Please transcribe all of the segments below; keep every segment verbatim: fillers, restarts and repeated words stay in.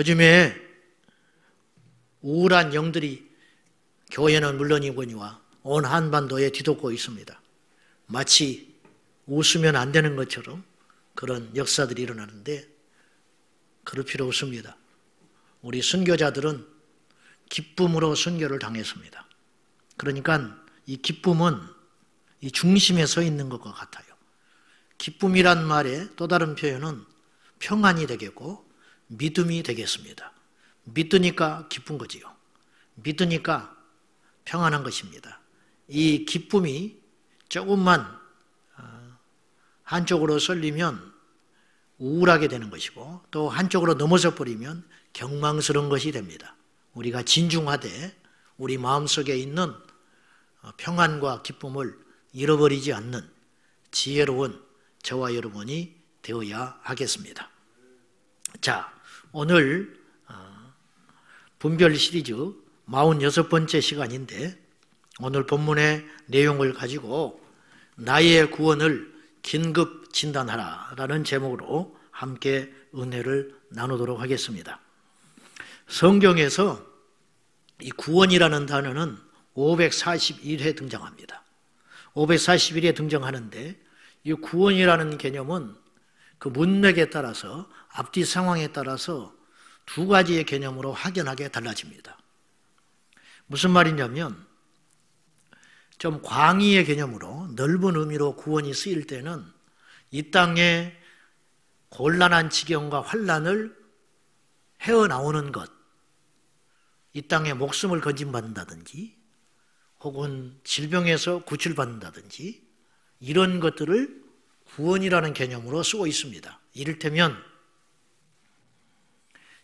요즘에 우울한 영들이 교회는 물론이거니와 온 한반도에 뒤덮고 있습니다. 마치 웃으면 안 되는 것처럼 그런 역사들이 일어나는데 그럴 필요 없습니다. 우리 선교자들은 기쁨으로 선교를 당했습니다. 그러니까 이 기쁨은 이 중심에 서 있는 것과 같아요. 기쁨이란 말의 또 다른 표현은 평안이 되겠고 믿음이 되겠습니다. 믿으니까 기쁜 거지요. 믿으니까 평안한 것입니다. 이 기쁨이 조금만 한쪽으로 쏠리면 우울하게 되는 것이고 또 한쪽으로 넘어져 버리면 경망스러운 것이 됩니다. 우리가 진중하되 우리 마음속에 있는 평안과 기쁨을 잃어버리지 않는 지혜로운 저와 여러분이 되어야 하겠습니다. 자, 오늘 분별 시리즈 사십육 번째 시간인데 오늘 본문의 내용을 가지고 나의 구원을 긴급 진단하라 라는 제목으로 함께 은혜를 나누도록 하겠습니다. 성경에서 이 구원이라는 단어는 오백사십일 회 등장합니다. 오백사십일 회 등장하는데 이 구원이라는 개념은 그 문맥에 따라서 앞뒤 상황에 따라서 두 가지의 개념으로 확연하게 달라집니다. 무슨 말이냐면 좀 광의의 개념으로 넓은 의미로 구원이 쓰일 때는 이 땅의 곤란한 지경과 환란을 헤어나오는 것, 이 땅에 목숨을 건진받는다든지 혹은 질병에서 구출받는다든지 이런 것들을 구원이라는 개념으로 쓰고 있습니다. 이를테면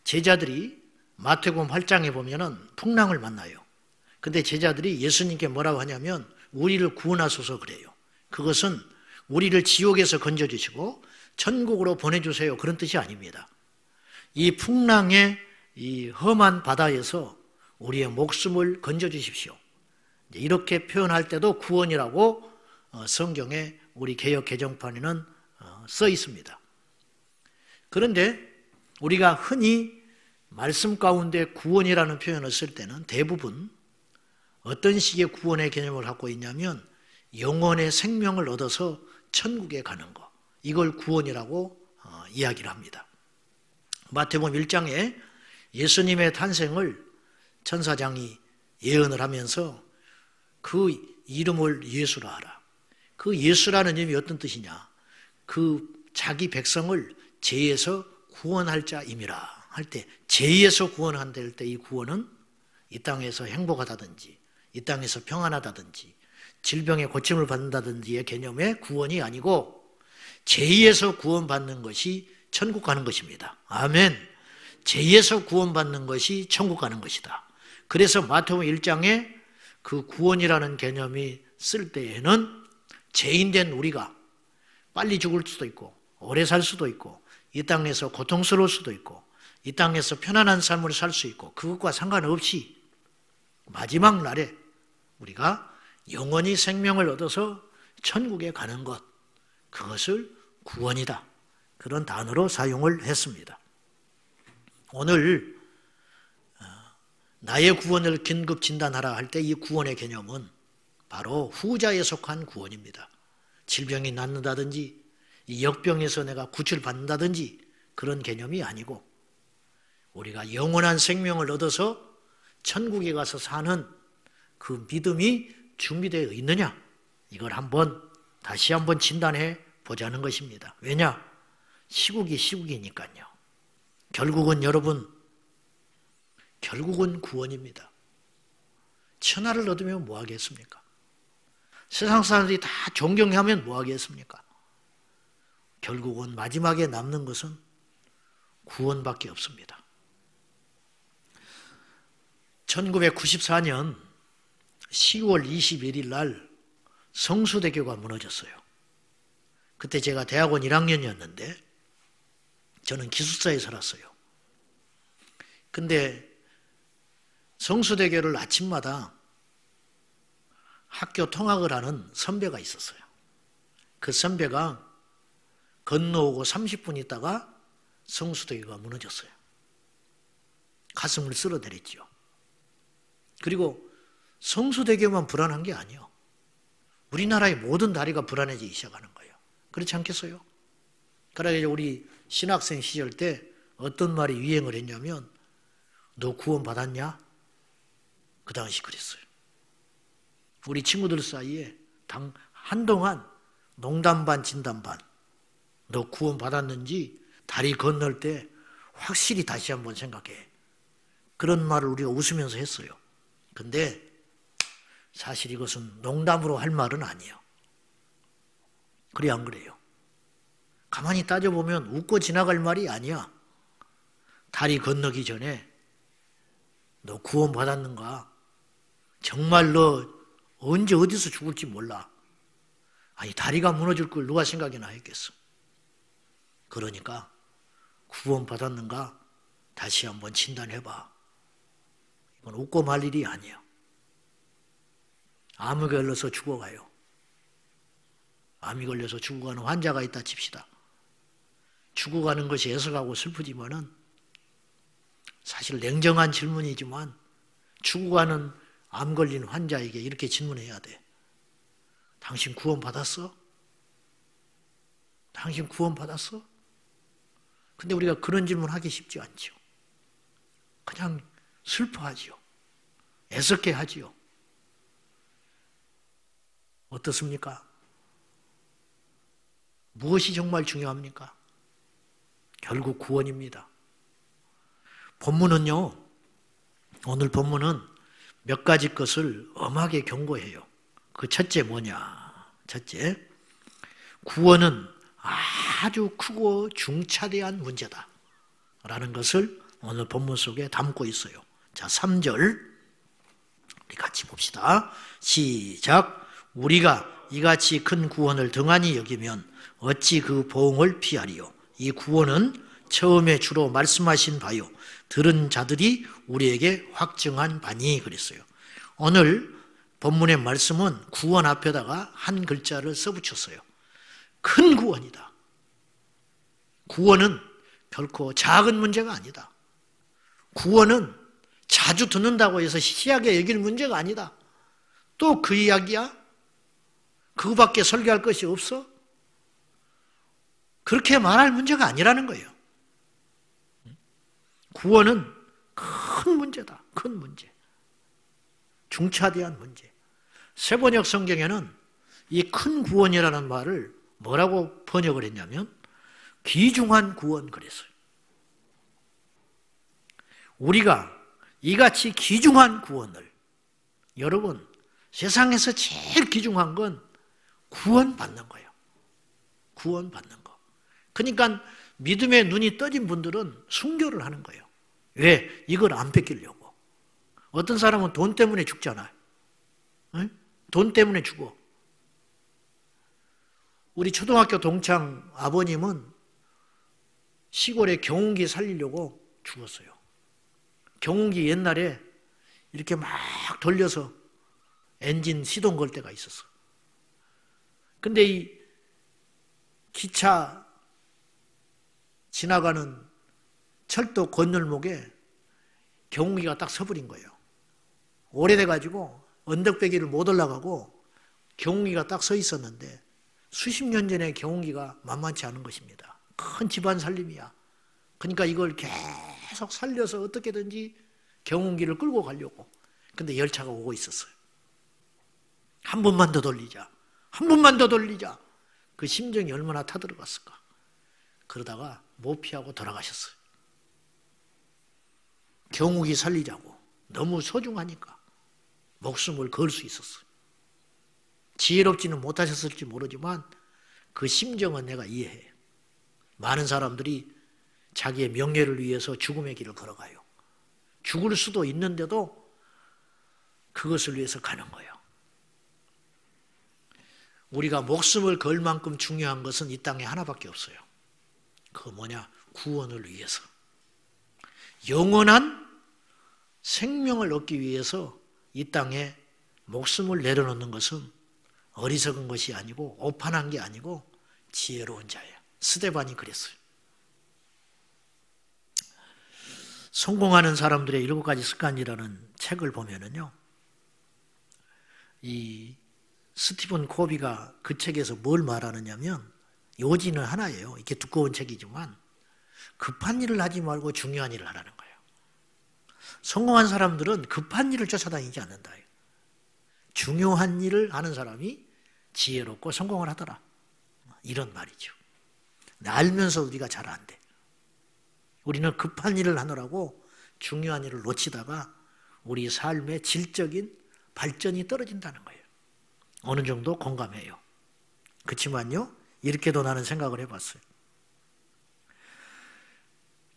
제자들이 마태복음 팔 장에 보면은 풍랑을 만나요. 근데 제자들이 예수님께 뭐라고 하냐면 우리를 구원하소서 그래요. 그것은 우리를 지옥에서 건져주시고 천국으로 보내주세요. 그런 뜻이 아닙니다. 이 풍랑의 이 험한 바다에서 우리의 목숨을 건져주십시오. 이렇게 표현할 때도 구원이라고 성경에 우리 개역 개정판에는 써 있습니다. 그런데 우리가 흔히 말씀 가운데 구원이라는 표현을 쓸 때는 대부분 어떤 식의 구원의 개념을 갖고 있냐면 영혼의 생명을 얻어서 천국에 가는 것, 이걸 구원이라고 이야기를 합니다. 마태복음 일 장에 예수님의 탄생을 천사장이 예언을 하면서 그 이름을 예수라 하라. 그 예수라는 이름이 어떤 뜻이냐? 그 자기 백성을 죄에서 구원할 자임이라 할 때, 죄에서 구원한다 할 때 이 구원은 이 땅에서 행복하다든지 이 땅에서 평안하다든지 질병에 고침을 받는다든지의 개념의 구원이 아니고 죄에서 구원받는 것이 천국 가는 것입니다. 아멘. 죄에서 구원받는 것이 천국 가는 것이다. 그래서 마태복음 일 장에 그 구원이라는 개념이 쓸 때에는 죄인된 우리가 빨리 죽을 수도 있고 오래 살 수도 있고 이 땅에서 고통스러울 수도 있고 이 땅에서 편안한 삶을 살 수 있고 그것과 상관없이 마지막 날에 우리가 영원히 생명을 얻어서 천국에 가는 것, 그것을 구원이다. 그런 단어로 사용을 했습니다. 오늘 나의 구원을 긴급 진단하라 할 때 이 구원의 개념은 바로 후자에 속한 구원입니다. 질병이 낫는다든지 이 역병에서 내가 구출받는다든지 그런 개념이 아니고 우리가 영원한 생명을 얻어서 천국에 가서 사는 그 믿음이 준비되어 있느냐, 이걸 한번 다시 한번 진단해 보자는 것입니다. 왜냐? 시국이 시국이니까요. 결국은 여러분, 결국은 구원입니다. 천하를 얻으면 뭐 하겠습니까? 세상 사람들이 다 존경하면 뭐 하겠습니까? 결국은 마지막에 남는 것은 구원밖에 없습니다. 천구백구십사 년 시월 이십일 일 날 성수대교가 무너졌어요. 그때 제가 대학원 일 학년이었는데 저는 기숙사에 살았어요. 근데 성수대교를 아침마다 학교 통학을 하는 선배가 있었어요. 그 선배가 건너오고 삼십 분 있다가 성수대교가 무너졌어요. 가슴을 쓸어대렸죠. 그리고 성수대교만 불안한 게 아니에요. 우리나라의 모든 다리가 불안해지기 시작하는 거예요. 그렇지 않겠어요? 그래서 우리 신학생 시절 때 어떤 말이 유행을 했냐면 너 구원 받았냐? 그 당시 그랬어요. 우리 친구들 사이에 당, 한동안 농담 반 진담 반 너 구원 받았는지 다리 건널 때 확실히 다시 한번 생각해. 그런 말을 우리가 웃으면서 했어요. 근데 사실 이것은 농담으로 할 말은 아니에요. 그래 안 그래요? 가만히 따져보면 웃고 지나갈 말이 아니야. 다리 건너기 전에 너 구원 받았는가? 정말 너 언제 어디서 죽을지 몰라. 아니 다리가 무너질 걸 누가 생각이나 했겠어. 그러니까 구원 받았는가? 다시 한번 진단해봐. 이건 웃고 말 일이 아니에요. 암이 걸려서 죽어가요. 암이 걸려서 죽어가는 환자가 있다 칩시다. 죽어가는 것이 애석하고 슬프지만은 사실 냉정한 질문이지만 죽어가는 암 걸린 환자에게 이렇게 질문해야 돼. 당신 구원 받았어? 당신 구원 받았어? 근데 우리가 그런 질문 하기 쉽지 않죠. 그냥 슬퍼하지요. 애석해 하지요. 어떻습니까? 무엇이 정말 중요합니까? 결국 구원입니다. 본문은요, 오늘 본문은 몇 가지 것을 엄하게 경고해요. 그 첫째 뭐냐? 첫째, 구원은 아주 크고 중차대한 문제다 라는 것을 오늘 본문 속에 담고 있어요. 자, 삼 절 우리 같이 봅시다. 시작! 우리가 이같이 큰 구원을 등한히 여기면 어찌 그 보응을 피하리요. 이 구원은 처음에 주로 말씀하신 바요 들은 자들이 우리에게 확증한 바니 그랬어요. 오늘 본문의 말씀은 구원 앞에다가 한 글자를 써붙였어요. 큰 구원이다. 구원은 결코 작은 문제가 아니다. 구원은 자주 듣는다고 해서 희하게 여길 문제가 아니다. 또 그 이야기야? 그거밖에 설교할 것이 없어? 그렇게 말할 문제가 아니라는 거예요. 구원은 큰 문제다. 큰 문제. 중차대한 문제. 세번역 성경에는 이 큰 구원이라는 말을 뭐라고 번역을 했냐면 귀중한 구원 그랬어요. 우리가 이같이 귀중한 구원을 여러분 세상에서 제일 귀중한 건 구원 받는 거예요. 구원 받는 거. 그러니까 믿음의 눈이 떠진 분들은 순교를 하는 거예요. 왜? 이걸 안 뺏기려고. 어떤 사람은 돈 때문에 죽잖아요. 응? 돈 때문에 죽어. 우리 초등학교 동창 아버님은 시골에 경운기 살리려고 죽었어요. 경운기 옛날에 이렇게 막 돌려서 엔진 시동 걸 때가 있었어. 근데 이 기차 지나가는 철도 건널목에 경운기가 딱 서버린 거예요. 오래돼가지고 언덕배기를 못 올라가고 경운기가 딱 서 있었는데 수십 년 전에 경운기가 만만치 않은 것입니다. 큰 집안 살림이야. 그러니까 이걸 계속 살려서 어떻게든지 경운기를 끌고 가려고. 근데 열차가 오고 있었어요. 한 번만 더 돌리자. 한 번만 더 돌리자. 그 심정이 얼마나 타들어갔을까. 그러다가 못 피하고 돌아가셨어요. 경욱이 살리자고. 너무 소중하니까 목숨을 걸 수 있었어요. 지혜롭지는 못하셨을지 모르지만 그 심정은 내가 이해해. 많은 사람들이 자기의 명예를 위해서 죽음의 길을 걸어가요. 죽을 수도 있는데도 그것을 위해서 가는 거예요. 우리가 목숨을 걸 만큼 중요한 것은 이 땅에 하나밖에 없어요. 그 뭐냐? 구원을 위해서. 영원한 생명을 얻기 위해서 이 땅에 목숨을 내려놓는 것은 어리석은 것이 아니고 오판한 게 아니고 지혜로운 자예요. 스데반이 그랬어요. 성공하는 사람들의 일곱 가지 습관이라는 책을 보면은요, 이 스티븐 코비가 그 책에서 뭘 말하느냐면, 요지는 하나예요. 이렇게 두꺼운 책이지만 급한 일을 하지 말고 중요한 일을 하라는 거예요. 성공한 사람들은 급한 일을 쫓아다니지 않는다. 중요한 일을 하는 사람이 지혜롭고 성공을 하더라. 이런 말이죠. 알면서 우리가 잘 안 돼. 우리는 급한 일을 하느라고 중요한 일을 놓치다가 우리 삶의 질적인 발전이 떨어진다는 거예요. 어느 정도 공감해요. 그렇지만요, 이렇게도 나는 생각을 해봤어요.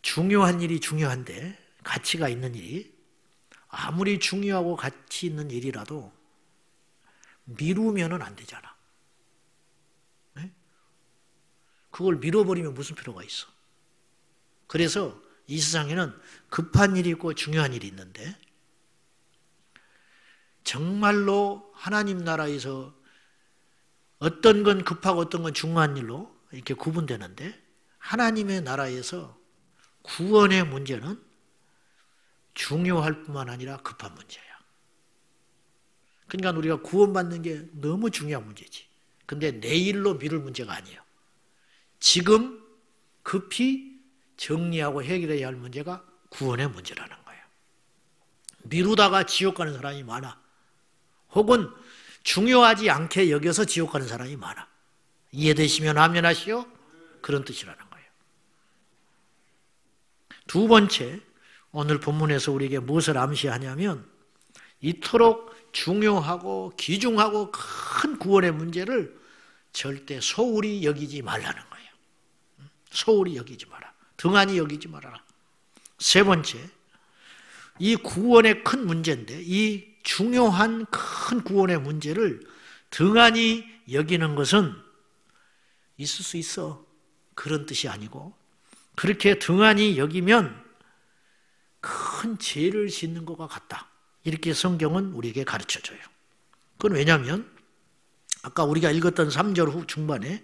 중요한 일이 중요한데 가치가 있는 일이 아무리 중요하고 가치 있는 일이라도 미루면은 안 되잖아. 네? 그걸 미뤄버리면 무슨 필요가 있어. 그래서 이 세상에는 급한 일이 있고 중요한 일이 있는데, 정말로 하나님 나라에서 어떤 건 급하고 어떤 건 중요한 일로 이렇게 구분되는데, 하나님의 나라에서 구원의 문제는 중요할 뿐만 아니라 급한 문제야. 그러니까 우리가 구원받는 게 너무 중요한 문제지. 근데 내일로 미룰 문제가 아니에요. 지금 급히 정리하고 해결해야 할 문제가 구원의 문제라는 거예요. 미루다가 지옥 가는 사람이 많아. 혹은 중요하지 않게 여겨서 지옥 가는 사람이 많아. 이해되시면 아멘하시오. 그런 뜻이라는 거예요. 두 번째, 오늘 본문에서 우리에게 무엇을 암시하냐면, 이토록 중요하고 귀중하고 큰 구원의 문제를 절대 소홀히 여기지 말라는 거예요. 소홀히 여기지 마라. 등한히 여기지 말아라. 세 번째, 이 구원의 큰 문제인데, 이 중요한 큰 구원의 문제를 등한히 여기는 것은 있을 수 있어. 그런 뜻이 아니고, 그렇게 등한히 여기면 큰 죄를 짓는 것과 같다. 이렇게 성경은 우리에게 가르쳐줘요. 그건 왜냐하면 아까 우리가 읽었던 삼 절 후 중반에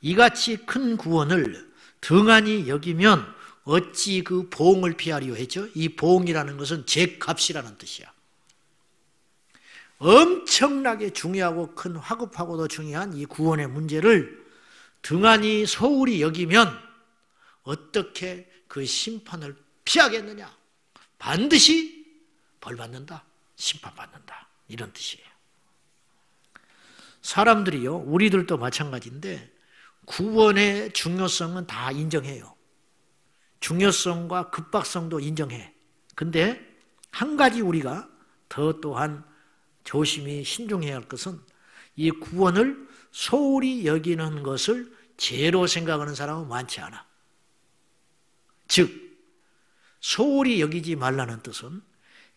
이같이 큰 구원을 등한히 여기면 어찌 그 보응을 피하리요 했죠. 이 보응이라는 것은 죄값이라는 뜻이야. 엄청나게 중요하고 큰 화급하고도 중요한 이 구원의 문제를 등한히 소홀히 여기면 어떻게 그 심판을 피하겠느냐. 반드시 벌받는다, 심판받는다, 이런 뜻이에요. 사람들이요, 우리들도 마찬가지인데 구원의 중요성은 다 인정해요. 중요성과 급박성도 인정해. 근데 한 가지 우리가 더 또한 조심히 신중해야 할 것은, 이 구원을 소홀히 여기는 것을 죄로 생각하는 사람은 많지 않아. 즉, 소홀히 여기지 말라는 뜻은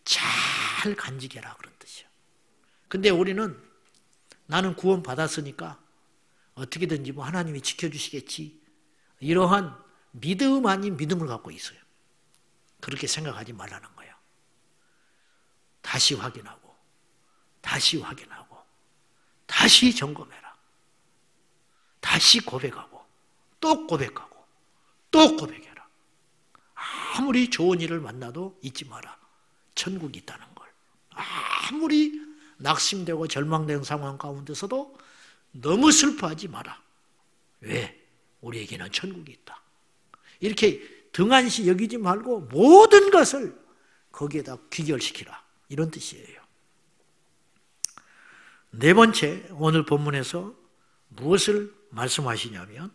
잘 간직해라, 그런 뜻이야. 근데 우리는 나는 구원 받았으니까 어떻게든지 뭐 하나님이 지켜주시겠지, 이러한 믿음 아닌 믿음을 갖고 있어요. 그렇게 생각하지 말라는 거야. 다시 확인하고 다시 확인하고 다시 점검해라. 다시 고백하고 또 고백하고 또 고백해라. 아무리 좋은 일을 만나도 잊지 마라. 천국이 있다는 걸. 아무리 낙심되고 절망된 상황 가운데서도 너무 슬퍼하지 마라. 왜? 우리에게는 천국이 있다. 이렇게 등한시 여기지 말고 모든 것을 거기에다 귀결시키라. 이런 뜻이에요. 네 번째, 오늘 본문에서 무엇을 말씀하시냐면,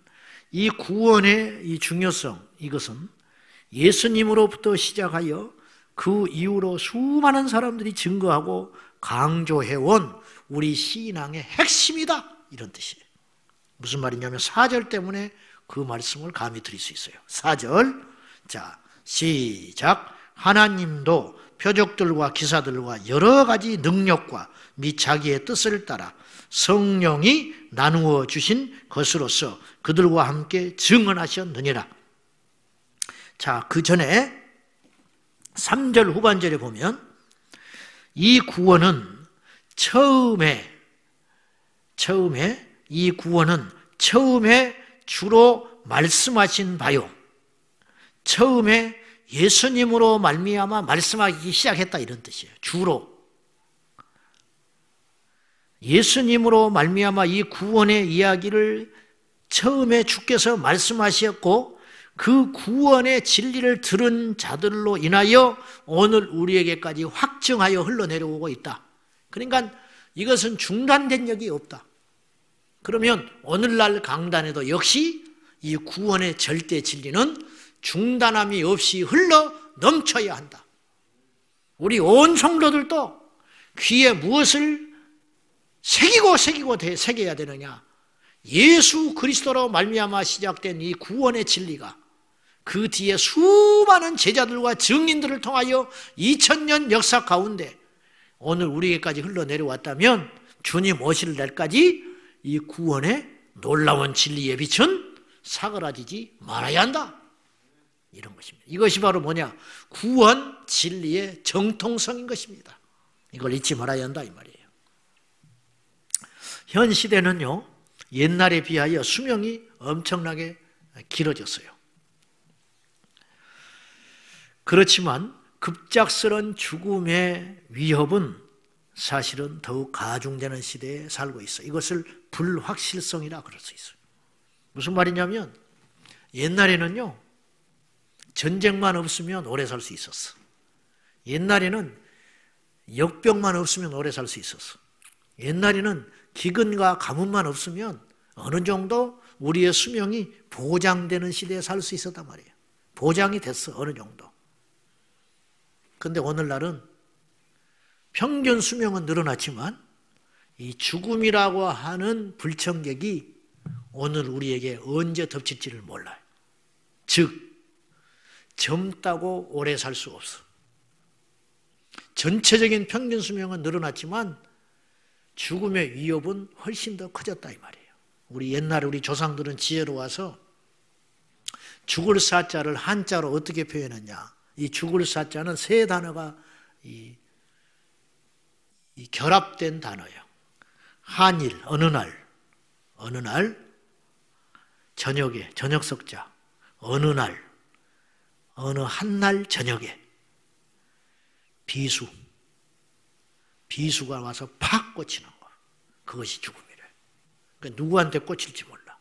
이 구원의 이 중요성, 이것은 예수님으로부터 시작하여 그 이후로 수많은 사람들이 증거하고 강조해온 우리 신앙의 핵심이다. 이런 뜻이에요. 무슨 말이냐면 사 절 때문에 그 말씀을 감히 드릴 수 있어요. 사 절, 자 시작. 하나님도 표적들과 기사들과 여러 가지 능력과 및 자기의 뜻을 따라 성령이 나누어 주신 것으로서 그들과 함께 증언하셨느니라. 자, 그 전에 삼 절 후반절에 보면 이 구원은 처음에 처음에 이 구원은 처음에 주로 말씀하신 바요 처음에 예수님으로 말미암아 말씀하기 시작했다 이런 뜻이에요. 주로. 예수님으로 말미암아 이 구원의 이야기를 처음에 주께서 말씀하셨고 그 구원의 진리를 들은 자들로 인하여 오늘 우리에게까지 확증하여 흘러내려오고 있다. 그러니까 이것은 중단된 적이 없다. 그러면 오늘날 강단에도 역시 이 구원의 절대 진리는 중단함이 없이 흘러 넘쳐야 한다. 우리 온 성도들도 귀에 무엇을 새기고 새기고 새겨야 되느냐. 예수 그리스도로 말미암아 시작된 이 구원의 진리가 그 뒤에 수많은 제자들과 증인들을 통하여 이천 년 역사 가운데 오늘 우리에게까지 흘러내려왔다면 주님 오실 날까지 이 구원의 놀라운 진리의 빛은 사그라지지 말아야 한다. 이런 것입니다. 이것이 바로 뭐냐? 구원 진리의 정통성인 것입니다. 이걸 잊지 말아야 한다 이 말이에요. 현 시대는요. 옛날에 비하여 수명이 엄청나게 길어졌어요. 그렇지만 급작스런 죽음의 위협은 사실은 더욱 가중되는 시대에 살고 있어요. 이것을 불확실성이라 그럴 수 있어요. 무슨 말이냐면 옛날에는요. 전쟁만 없으면 오래 살 수 있었어. 옛날에는 역병만 없으면 오래 살 수 있었어. 옛날에는 기근과 가뭄만 없으면 어느 정도 우리의 수명이 보장되는 시대에 살 수 있었단 말이에요. 보장이 됐어, 어느 정도. 그런데 오늘날은 평균 수명은 늘어났지만 이 죽음이라고 하는 불청객이 오늘 우리에게 언제 덮칠지를 몰라요. 즉, 젊다고 오래 살 수 없어. 전체적인 평균 수명은 늘어났지만 죽음의 위협은 훨씬 더 커졌다 이 말이에요. 우리 옛날에 우리 조상들은 지혜로워서 죽을 사자를 한자로 어떻게 표현했냐. 이 죽을 사자는 세 단어가 이, 이 결합된 단어예요. 한일, 어느 날, 어느 날, 저녁에, 저녁 석자, 어느 날, 어느 한 날 저녁에 비수, 비수가 와서 팍 꽂히는 거. 그것이 죽음이래. 그러니까 누구한테 꽂힐지 몰라.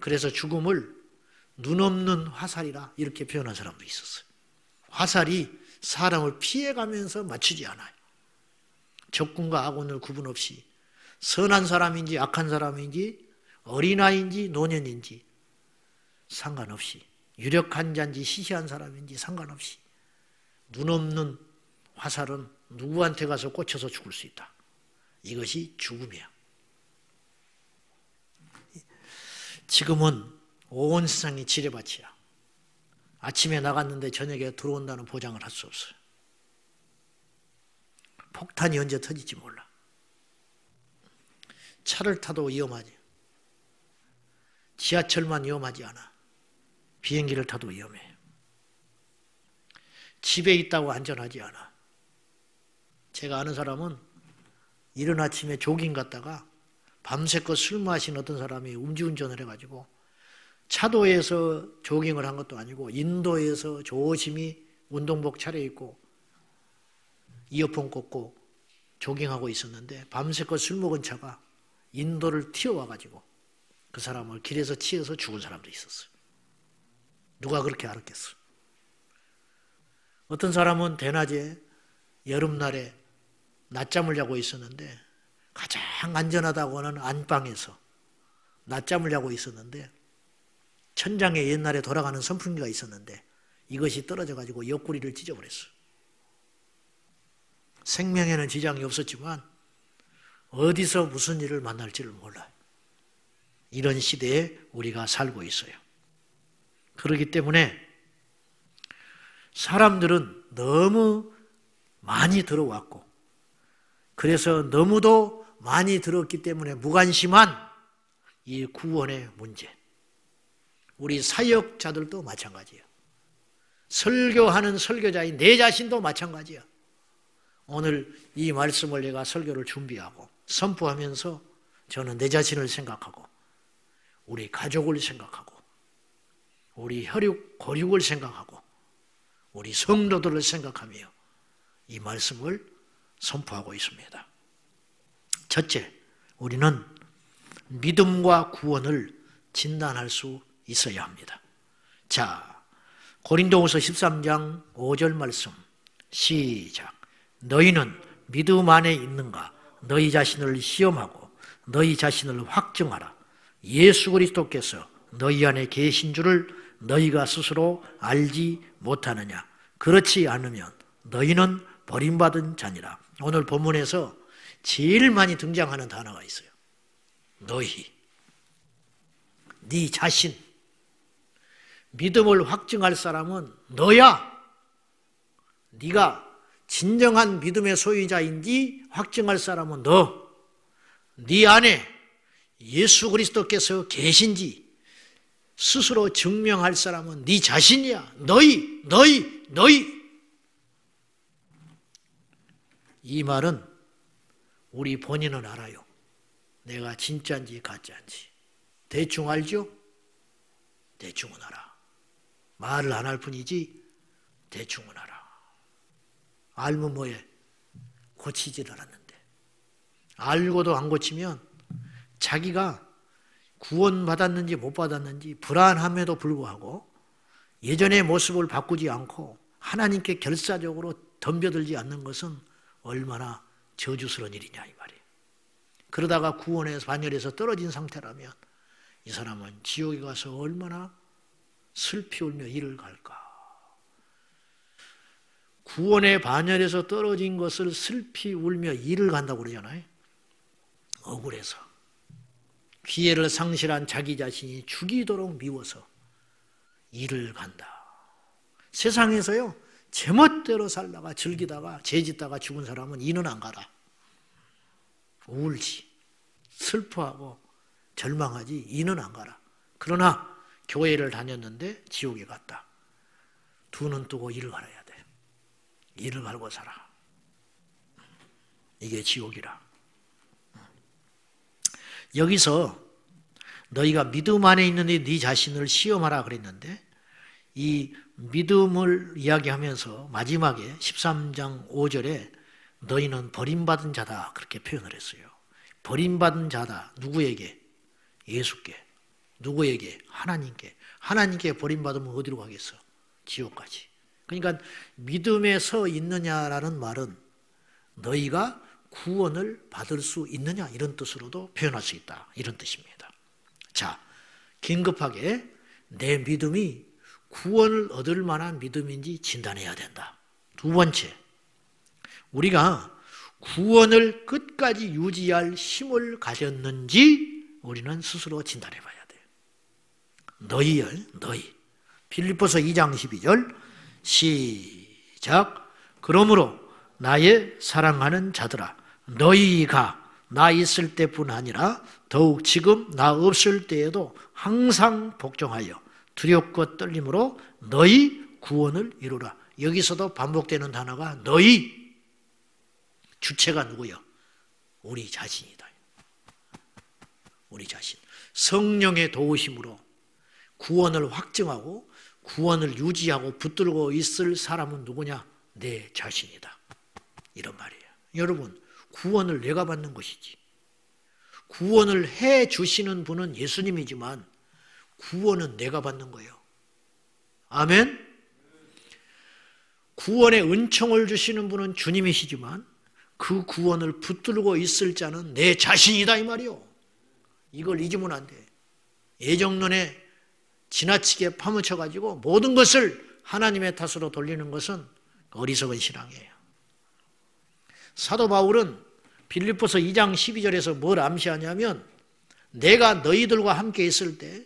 그래서 죽음을 눈 없는 화살이라 이렇게 표현한 사람도 있었어요. 화살이 사람을 피해가면서 맞추지 않아요. 적군과 악군을 구분 없이 선한 사람인지 악한 사람인지 어린아이인지 노년인지 상관없이 유력한 자인지 시시한 사람인지 상관없이 눈 없는 화살은 누구한테 가서 꽂혀서 죽을 수 있다. 이것이 죽음이야. 지금은 온 세상이 지뢰밭이야. 아침에 나갔는데 저녁에 들어온다는 보장을 할 수 없어요. 폭탄이 언제 터질지 몰라. 차를 타도 위험하지. 지하철만 위험하지 않아. 비행기를 타도 위험해. 집에 있다고 안전하지 않아. 제가 아는 사람은 이른 아침에 조깅 갔다가 밤새껏 술 마신 어떤 사람이 음주운전을 해가지고 차도에서 조깅을 한 것도 아니고 인도에서 조심히 운동복 차려입고 이어폰 꽂고 조깅하고 있었는데 밤새껏 술 먹은 차가 인도를 튀어와가지고 그 사람을 길에서 치여서 죽은 사람도 있었어요. 누가 그렇게 알았겠어? 어떤 사람은 대낮에 여름날에 낮잠을 자고 있었는데 가장 안전하다고 하는 안방에서 낮잠을 자고 있었는데 천장에 옛날에 돌아가는 선풍기가 있었는데 이것이 떨어져가지고 옆구리를 찢어버렸어. 생명에는 지장이 없었지만 어디서 무슨 일을 만날지를 몰라요. 이런 시대에 우리가 살고 있어요. 그렇기 때문에 사람들은 너무 많이 들어왔고 그래서 너무도 많이 들었기 때문에 무관심한 이 구원의 문제. 우리 사역자들도 마찬가지예요. 설교하는 설교자인 내 자신도 마찬가지예요. 오늘 이 말씀을 내가 설교를 준비하고 선포하면서 저는 내 자신을 생각하고 우리 가족을 생각하고 우리 혈육, 고육을 생각하고 우리 성도들을 생각하며 이 말씀을 선포하고 있습니다. 첫째, 우리는 믿음과 구원을 진단할 수 있어야 합니다. 자, 고린도후서 십삼 장 오 절 말씀 시작. 너희는 믿음 안에 있는가 너희 자신을 시험하고 너희 자신을 확증하라. 예수 그리스도께서 너희 안에 계신 줄을 너희가 스스로 알지 못하느냐. 그렇지 않으면 너희는 버림받은 자니라. 오늘 본문에서 제일 많이 등장하는 단어가 있어요. 너희, 네 자신. 믿음을 확증할 사람은 너야. 네가 진정한 믿음의 소유자인지 확증할 사람은 너. 네 안에 예수 그리스도께서 계신지 스스로 증명할 사람은 네 자신이야. 너희, 너희, 너희. 이 말은 우리 본인은 알아요. 내가 진짜인지 가짜인지. 대충 알죠? 대충은 알아. 말을 안 할 뿐이지 대충은 알아. 알면 뭐해? 고치질 않았는데. 알고도 안 고치면 자기가 구원받았는지 못 받았는지 불안함에도 불구하고 예전의 모습을 바꾸지 않고 하나님께 결사적으로 덤벼들지 않는 것은 얼마나 저주스러운 일이냐 이 말이에요. 그러다가 구원의 반열에서 떨어진 상태라면 이 사람은 지옥에 가서 얼마나 슬피 울며 이를 갈까. 구원의 반열에서 떨어진 것을 슬피 울며 이를 간다고 그러잖아요. 억울해서 기회를 상실한 자기 자신이 죽이도록 미워서 이를 간다. 세상에서요, 제멋대로 살다가 즐기다가 죄짓다가 죽은 사람은 이는 안 가라. 울지, 슬퍼하고 절망하지 이는 안 가라. 그러나 교회를 다녔는데 지옥에 갔다. 두 눈 뜨고 이를 갈아야 돼. 이를 갈고 살아. 이게 지옥이라. 여기서 너희가 믿음 안에 있는 네 자신을 시험하라 그랬는데 이 믿음을 이야기하면서 마지막에 십삼 장 오 절에 너희는 버림받은 자다 그렇게 표현을 했어요. 버림받은 자다. 누구에게? 예수께. 누구에게? 하나님께. 하나님께 버림받으면 어디로 가겠어? 지옥까지. 그러니까 믿음에 서 있느냐라는 말은 너희가 구원을 받을 수 있느냐 이런 뜻으로도 표현할 수 있다. 이런 뜻입니다. 자, 긴급하게 내 믿음이 구원을 얻을 만한 믿음인지 진단해야 된다. 두 번째, 우리가 구원을 끝까지 유지할 힘을 가졌는지 우리는 스스로 진단해 봐야 돼요. 너희열, 너희. 빌립보서 이 장 십이 절 시작. 그러므로 나의 사랑하는 자들아 너희가 나 있을 때뿐 아니라 더욱 지금 나 없을 때에도 항상 복종하여 두렵고 떨림으로 너희 구원을 이루라. 여기서도 반복되는 단어가 너희. 주체가 누구야? 우리 자신이다. 우리 자신. 성령의 도우심으로 구원을 확증하고 구원을 유지하고 붙들고 있을 사람은 누구냐? 내 자신이다. 이런 말이에요. 여러분, 구원을 내가 받는 것이지. 구원을 해 주시는 분은 예수님이지만 구원은 내가 받는 거예요. 아멘? 구원의 은총을 주시는 분은 주님이시지만 그 구원을 붙들고 있을 자는 내 자신이다 이 말이요. 이걸 잊으면 안 돼. 예정론에 지나치게 파묻혀가지고 모든 것을 하나님의 탓으로 돌리는 것은 어리석은 신앙이에요. 사도 바울은 빌립보서 이 장 십이 절에서 뭘 암시하냐면 내가 너희들과 함께 있을 때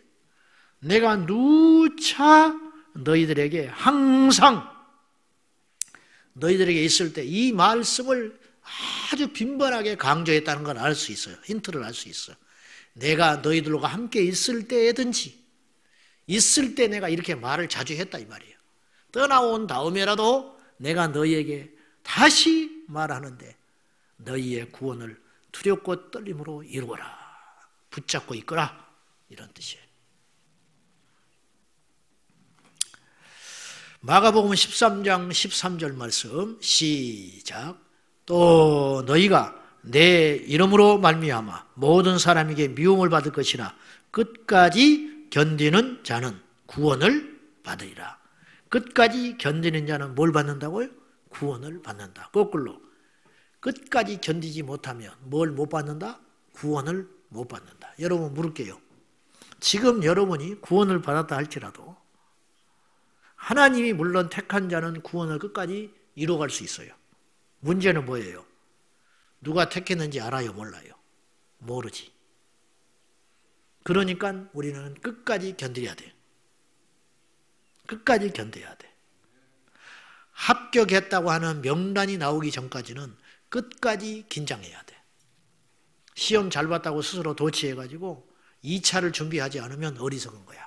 내가 누차 너희들에게 항상 너희들에게 있을 때 이 말씀을 아주 빈번하게 강조했다는 걸 알 수 있어요. 힌트를 알 수 있어요. 내가 너희들과 함께 있을 때든지 있을 때 내가 이렇게 말을 자주 했다 이 말이에요. 떠나온 다음에라도 내가 너희에게 다시 말하는데 너희의 구원을 두렵고 떨림으로 이루어라. 붙잡고 있거라. 이런 뜻이에요. 마가복음 십삼 장 십삼 절 말씀 시작. 또 너희가 내 이름으로 말미암아 모든 사람에게 미움을 받을 것이나 끝까지 견디는 자는 구원을 받으리라. 끝까지 견디는 자는 뭘 받는다고요? 구원을 받는다. 거꾸로 끝까지 견디지 못하면 뭘 못 받는다? 구원을 못 받는다. 여러분 물을게요. 지금 여러분이 구원을 받았다 할지라도 하나님이 물론 택한 자는 구원을 끝까지 이뤄갈 수 있어요. 문제는 뭐예요? 누가 택했는지 알아요? 몰라요? 모르지. 그러니까 우리는 끝까지 견뎌야 돼. 끝까지 견뎌야 돼. 합격했다고 하는 명단이 나오기 전까지는 끝까지 긴장해야 돼. 시험 잘 봤다고 스스로 도취해가지고 이 차를 준비하지 않으면 어리석은 거야.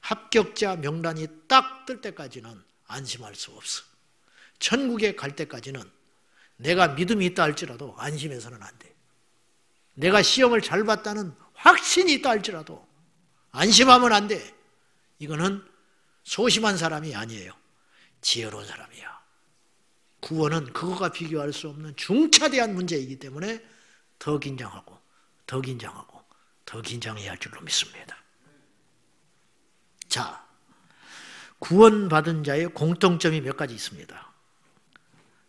합격자 명단이 딱 뜰 때까지는 안심할 수 없어. 천국에 갈 때까지는 내가 믿음이 있다 할지라도 안심해서는 안 돼. 내가 시험을 잘 봤다는 확신이 있다 할지라도 안심하면 안 돼. 이거는 소심한 사람이 아니에요. 지혜로운 사람이야. 구원은 그것과 비교할 수 없는 중차대한 문제이기 때문에 더 긴장하고 더 긴장하고 더 긴장해야 할 줄로 믿습니다. 자, 구원받은 자의 공통점이 몇 가지 있습니다.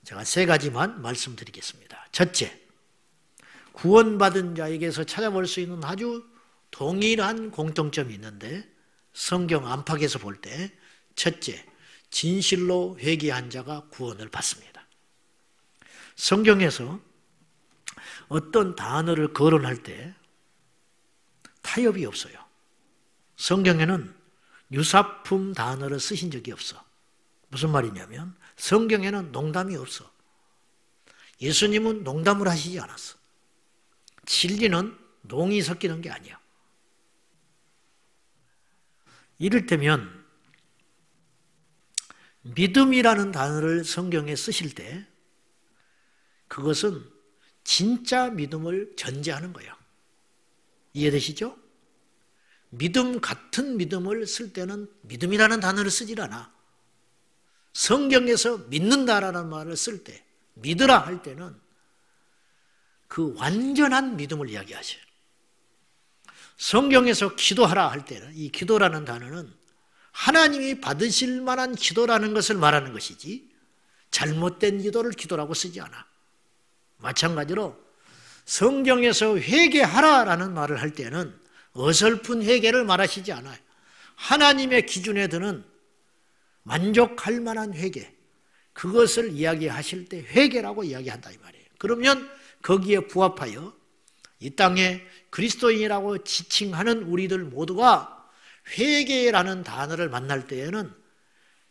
제가 세 가지만 말씀드리겠습니다. 첫째, 구원받은 자에게서 찾아볼 수 있는 아주 동일한 공통점이 있는데 성경 안팎에서 볼 때 첫째, 진실로 회개한 자가 구원을 받습니다. 성경에서 어떤 단어를 거론할 때 타협이 없어요. 성경에는 유사품 단어를 쓰신 적이 없어. 무슨 말이냐면 성경에는 농담이 없어. 예수님은 농담을 하시지 않았어. 진리는 농이 섞이는 게 아니야. 이를테면 믿음이라는 단어를 성경에 쓰실 때 그것은 진짜 믿음을 전제하는 거예요. 이해되시죠? 믿음 같은 믿음을 쓸 때는 믿음이라는 단어를 쓰질 않아. 성경에서 믿는다라는 말을 쓸 때, 믿으라 할 때는 그 완전한 믿음을 이야기하죠. 성경에서 기도하라 할 때는 이 기도라는 단어는 하나님이 받으실 만한 기도라는 것을 말하는 것이지 잘못된 기도를 기도라고 쓰지 않아. 마찬가지로 성경에서 회개하라라는 말을 할 때는 어설픈 회개를 말하시지 않아요. 하나님의 기준에 드는 만족할 만한 회개, 그것을 이야기하실 때 회개라고 이야기한다 이 말이에요. 그러면 거기에 부합하여 이 땅에 그리스도인이라고 지칭하는 우리들 모두가 회개라는 단어를 만날 때에는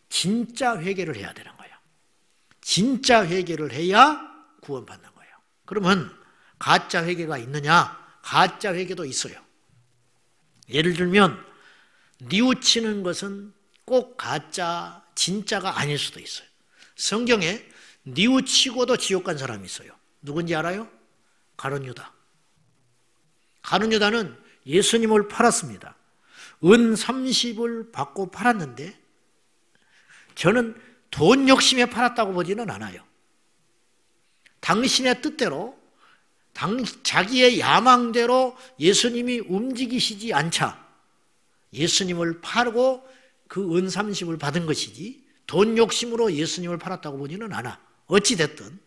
진짜 회개를 해야 되는 거예요. 진짜 회개를 해야 구원받는 거예요. 그러면 가짜 회개가 있느냐? 가짜 회개도 있어요. 예를 들면 뉘우치는 것은 꼭 가짜, 진짜가 아닐 수도 있어요. 성경에 뉘우치고도 지옥 간 사람이 있어요. 누군지 알아요? 가룟 유다. 가룟 유다는 예수님을 팔았습니다. 은 삼십을 받고 팔았는데 저는 돈 욕심에 팔았다고 보지는 않아요. 당신의 뜻대로 당, 자기의 야망대로 예수님이 움직이시지 않자 예수님을 팔고 그 은 삼십을 받은 것이지 돈 욕심으로 예수님을 팔았다고 보지는 않아. 어찌 됐든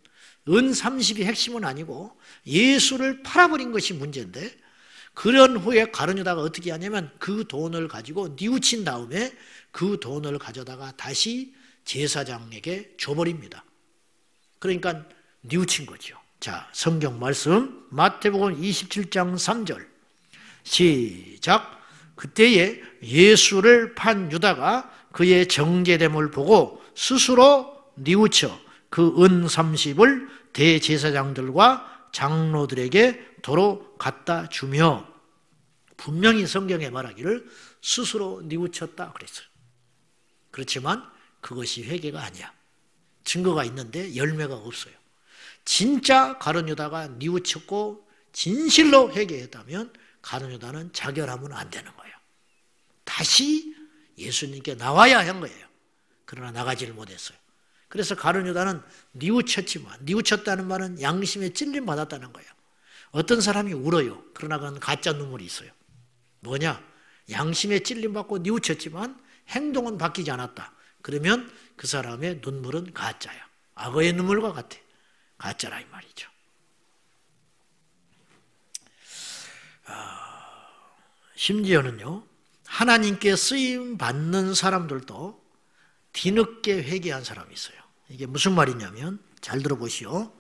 은 삼십이 핵심은 아니고 예수를 팔아버린 것이 문제인데 그런 후에 가룟 유다가 어떻게 하냐면 그 돈을 가지고 뉘우친 다음에 그 돈을 가져다가 다시 제사장에게 줘버립니다. 그러니까 뉘우친 거죠. 자, 성경 말씀 마태복음 이십칠 장 삼 절 시작. 그때에 예수를 판 유다가 그의 정죄됨을 보고 스스로 뉘우쳐 그 은 삼십을 대제사장들과 장로들에게 도로 갖다 주며, 분명히 성경에 말하기를 스스로 뉘우쳤다 그랬어요. 그렇지만 그것이 회개가 아니야. 증거가 있는데 열매가 없어요. 진짜 가룟 유다가 뉘우쳤고 진실로 회개했다면 가룟 유다는 자결하면 안 되는 거예요. 다시 예수님께 나와야 한 거예요. 그러나 나가지를 못했어요. 그래서 가룟 유다는 뉘우쳤지만, 뉘우쳤다는 말은 양심에 찔림 받았다는 거예요. 어떤 사람이 울어요. 그러나 그건 가짜 눈물이 있어요. 뭐냐? 양심에 찔림 받고 뉘우쳤지만 행동은 바뀌지 않았다. 그러면 그 사람의 눈물은 가짜야. 악어의 눈물과 같아. 가짜라 이 말이죠. 심지어는요, 하나님께 쓰임받는 사람들도 뒤늦게 회개한 사람이 있어요. 이게 무슨 말이냐면, 잘 들어보시오.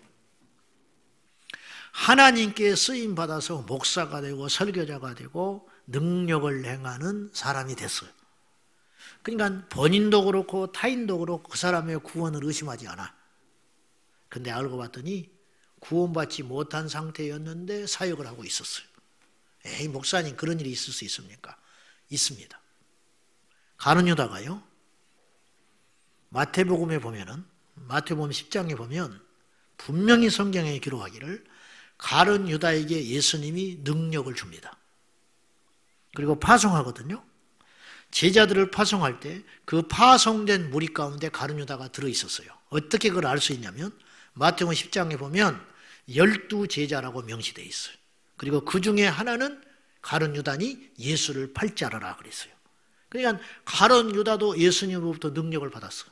하나님께 쓰임받아서 목사가 되고 설교자가 되고 능력을 행하는 사람이 됐어요. 그러니까 본인도 그렇고 타인도 그렇고 그 사람의 구원을 의심하지 않아. 근데 알고 봤더니 구원받지 못한 상태였는데 사역을 하고 있었어요. 에이, 목사님, 그런 일이 있을 수 있습니까? 있습니다. 가룟 유다가요, 마태복음에 보면은, 마태복음 십 장에 보면 분명히 성경에 기록하기를 가룟 유다에게 예수님이 능력을 줍니다. 그리고 파송하거든요. 제자들을 파송할 때 그 파송된 무리 가운데 가룟 유다가 들어있었어요. 어떻게 그걸 알 수 있냐면 마태복음 십 장에 보면 열두 제자라고 명시되어 있어요. 그리고 그 중에 하나는 가룟 유다니 예수를 팔자라라 그랬어요. 그러니까 가룟 유다도 예수님으로부터 능력을 받았어.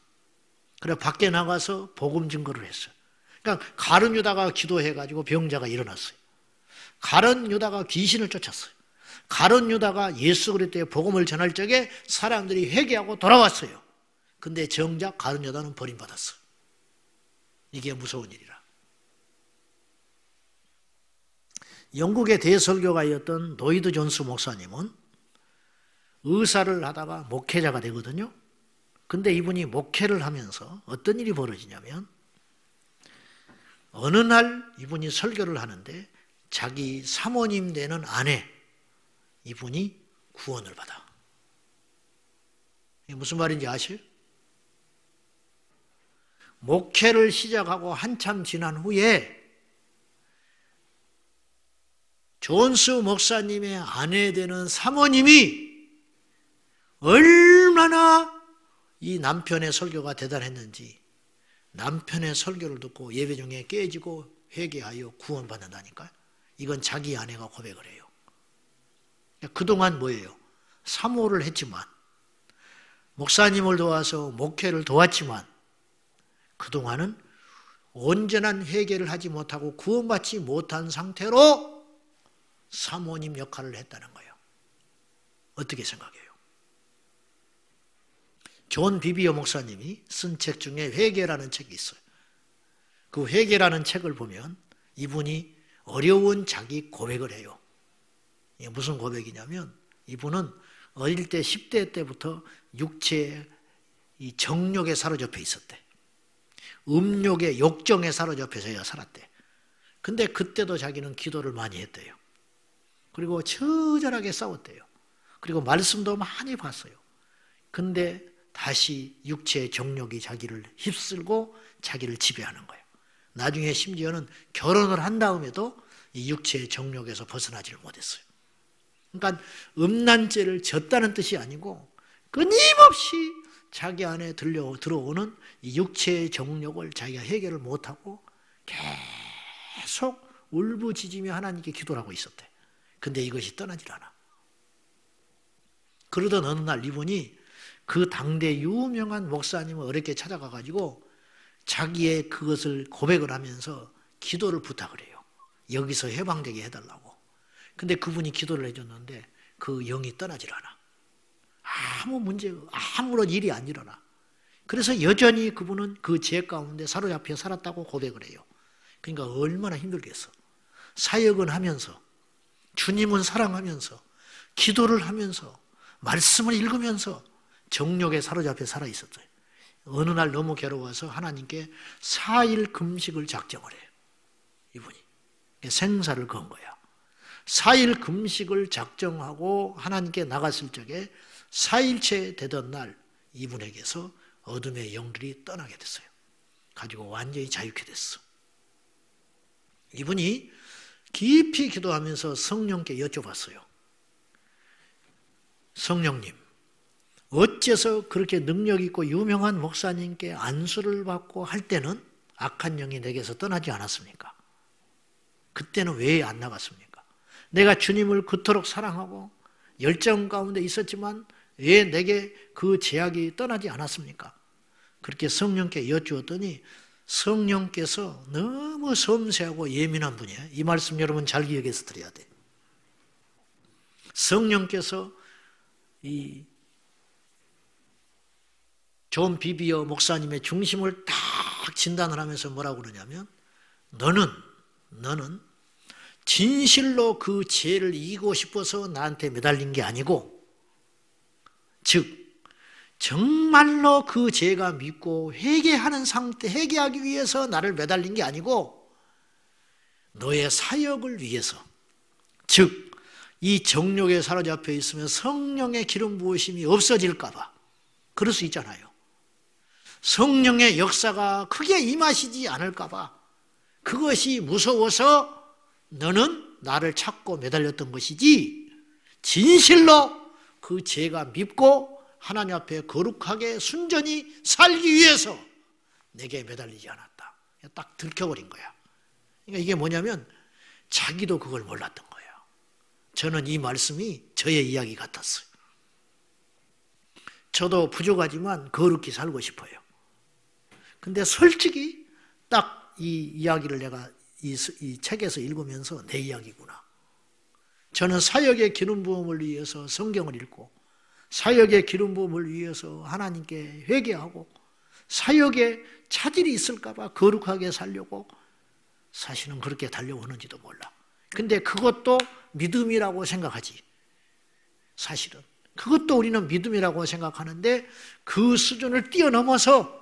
그래 밖에 나가서 복음 증거를 했어요. 그러니까 가룟 유다가 기도해가지고 병자가 일어났어요. 가룟 유다가 귀신을 쫓았어요. 가룟 유다가 예수 그리스도의 복음을 전할 적에 사람들이 회개하고 돌아왔어요. 근데 정작 가룟 유다는 버림받았어요. 이게 무서운 일이라. 영국의 대설교가였던 노이드 존스 목사님은 의사를 하다가 목회자가 되거든요. 근데 이분이 목회를 하면서 어떤 일이 벌어지냐면 어느 날 이분이 설교를 하는데 자기 사모님 되는 아내, 이분이 구원을 받아. 이게 무슨 말인지 아세요? 목회를 시작하고 한참 지난 후에 존스 목사님의 아내 되는 사모님이 얼마나 이 남편의 설교가 대단했는지 남편의 설교를 듣고 예배 중에 깨지고 회개하여 구원받는다니까요. 이건 자기 아내가 고백을 해요. 그동안 뭐예요? 사모를 했지만, 목사님을 도와서 목회를 도왔지만 그동안은 온전한 회개를 하지 못하고 구원받지 못한 상태로 사모님 역할을 했다는 거예요. 어떻게 생각해요? 존 비비어 목사님이 쓴 책 중에 회개라는 책이 있어요. 그 회개라는 책을 보면 이분이 어려운 자기 고백을 해요. 이게 무슨 고백이냐면 이분은 어릴 때 십 대 때부터 육체의 이 정욕에 사로잡혀 있었대. 음욕의 욕정에 사로잡혀서 살았대. 근데 그때도 자기는 기도를 많이 했대요. 그리고 처절하게 싸웠대요. 그리고 말씀도 많이 봤어요. 근데 다시 육체의 정욕이 자기를 휩쓸고 자기를 지배하는 거예요. 나중에 심지어는 결혼을 한 다음에도 이 육체의 정욕에서 벗어나지를 못했어요. 그러니까 음란죄를 졌다는 뜻이 아니고 끊임없이 자기 안에 들려 들어오는 이 육체의 정욕을 자기가 해결을 못하고 계속 울부짖으며 하나님께 기도를 하고 있었대. 근데 이것이 떠나질 않아. 그러던 어느 날 이분이 그 당대 유명한 목사님을 어렵게 찾아가가지고 자기의 그것을 고백을 하면서 기도를 부탁을 해요. 여기서 해방되게 해달라고. 근데 그분이 기도를 해줬는데 그 영이 떠나질 않아. 아무 문제, 아무런 일이 안 일어나. 그래서 여전히 그분은 그 죄 가운데 사로잡혀 살았다고 고백을 해요. 그러니까 얼마나 힘들겠어. 사역은 하면서, 주님은 사랑하면서, 기도를 하면서, 말씀을 읽으면서 정욕에 사로잡혀 살아있었어요. 어느 날 너무 괴로워서 하나님께 사 일 금식을 작정을 해요. 이분이 생사를 건 거야. 사 일 금식을 작정하고 하나님께 나갔을 적에 사 일째 되던 날 이분에게서 어둠의 영들이 떠나게 됐어요. 가지고 완전히 자유케 됐어. 이분이 깊이 기도하면서 성령께 여쭤봤어요. 성령님, 어째서 그렇게 능력 있고 유명한 목사님께 안수를 받고 할 때는 악한 영이 내게서 떠나지 않았습니까? 그때는 왜 안 나갔습니까? 내가 주님을 그토록 사랑하고 열정 가운데 있었지만 왜 내게 그 제약이 떠나지 않았습니까? 그렇게 성령께 여쭈었더니 성령께서 너무 섬세하고 예민한 분이에요. 이 말씀 여러분 잘 기억해서 드려야 돼요. 성령께서 이 존 비비어 목사님의 중심을 딱 진단을 하면서 뭐라고 그러냐면 너는 너는 진실로 그 죄를 이기고 싶어서 나한테 매달린 게 아니고 즉 정말로 그 죄가 믿고 회개하는 상태, 회개하기 위해서 나를 매달린 게 아니고 너의 사역을 위해서 즉 이 정욕에 사로잡혀 있으면 성령의 기름 부으심이 없어질까 봐 그럴 수 있잖아요. 성령의 역사가 크게 임하시지 않을까 봐 그것이 무서워서 너는 나를 찾고 매달렸던 것이지 진실로 그 죄가 밉고 하나님 앞에 거룩하게 순전히 살기 위해서 내게 매달리지 않았다. 딱 들켜버린 거야. 그러니까 이게 뭐냐면 자기도 그걸 몰랐던 거예요. 저는 이 말씀이 저의 이야기 같았어요. 저도 부족하지만 거룩히 살고 싶어요. 근데 솔직히 딱 이 이야기를 내가 이, 이 책에서 읽으면서 내 이야기구나. 저는 사역의 기름 부음을 위해서 성경을 읽고 사역의 기름 부음을 위해서 하나님께 회개하고 사역에 차질이 있을까 봐 거룩하게 살려고 사실은 그렇게 달려오는지도 몰라. 근데 그것도 믿음이라고 생각하지. 사실은. 그것도 우리는 믿음이라고 생각하는데 그 수준을 뛰어넘어서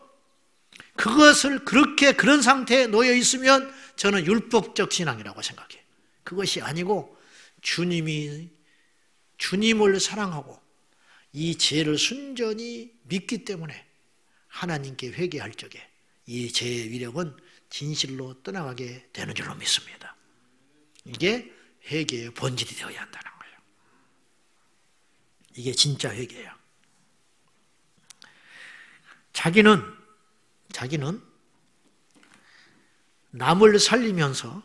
그것을 그렇게 그런 상태에 놓여 있으면 저는 율법적 신앙이라고 생각해요. 그것이 아니고 주님이 주님을 사랑하고 이 죄를 순전히 믿기 때문에 하나님께 회개할 적에 이 죄의 위력은 진실로 떠나가게 되는 줄로 믿습니다. 이게 회개의 본질이 되어야 한다는 거예요. 이게 진짜 회개예요. 자기는 자기는 남을 살리면서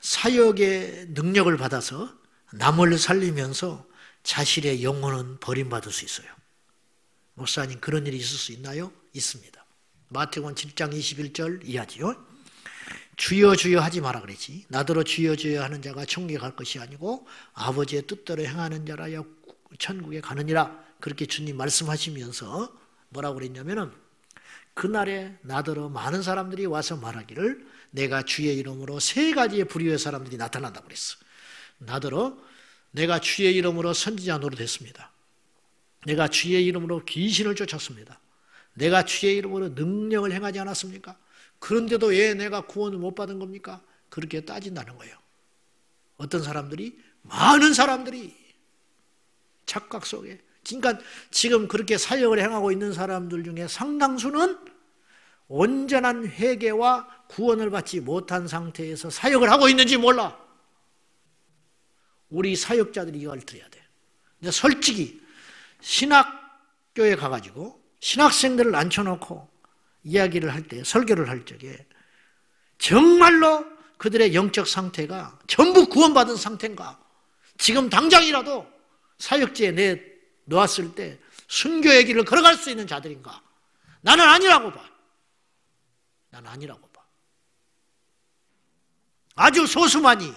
사역의 능력을 받아서 남을 살리면서 자신의 영혼은 버림받을 수 있어요. 목사님, 그런 일이 있을 수 있나요? 있습니다. 마태복음 칠 장 이십일 절 이하지요. 주여 주여 하지 마라 그랬지. 나더러 주여 주여 하는 자가 천국에 갈 것이 아니고 아버지의 뜻대로 행하는 자라야 천국에 가느니라. 그렇게 주님 말씀하시면서 뭐라고 그랬냐면은 그날에 나더러 많은 사람들이 와서 말하기를 내가 주의 이름으로 세 가지의 부류의 사람들이 나타난다고 그랬어. 나더러 내가 주의 이름으로 선지자 노릇했습니다. 내가 주의 이름으로 귀신을 쫓았습니다. 내가 주의 이름으로 능력을 행하지 않았습니까? 그런데도 왜 내가 구원을 못 받은 겁니까? 그렇게 따진다는 거예요. 어떤 사람들이, 많은 사람들이 착각 속에. 그러니까 지금 그렇게 사역을 행하고 있는 사람들 중에 상당수는 온전한 회개와 구원을 받지 못한 상태에서 사역을 하고 있는지 몰라. 우리 사역자들이 이걸 들어야 돼. 근데 솔직히 신학교에 가가지고 신학생들을 앉혀놓고 이야기를 할 때, 설교를 할 적에 정말로 그들의 영적 상태가 전부 구원받은 상태인가? 지금 당장이라도 사역지에 내놓았을 때 순교의 길을 걸어갈 수 있는 자들인가? 나는 아니라고 봐. 나는 아니라고 봐. 아주 소수만이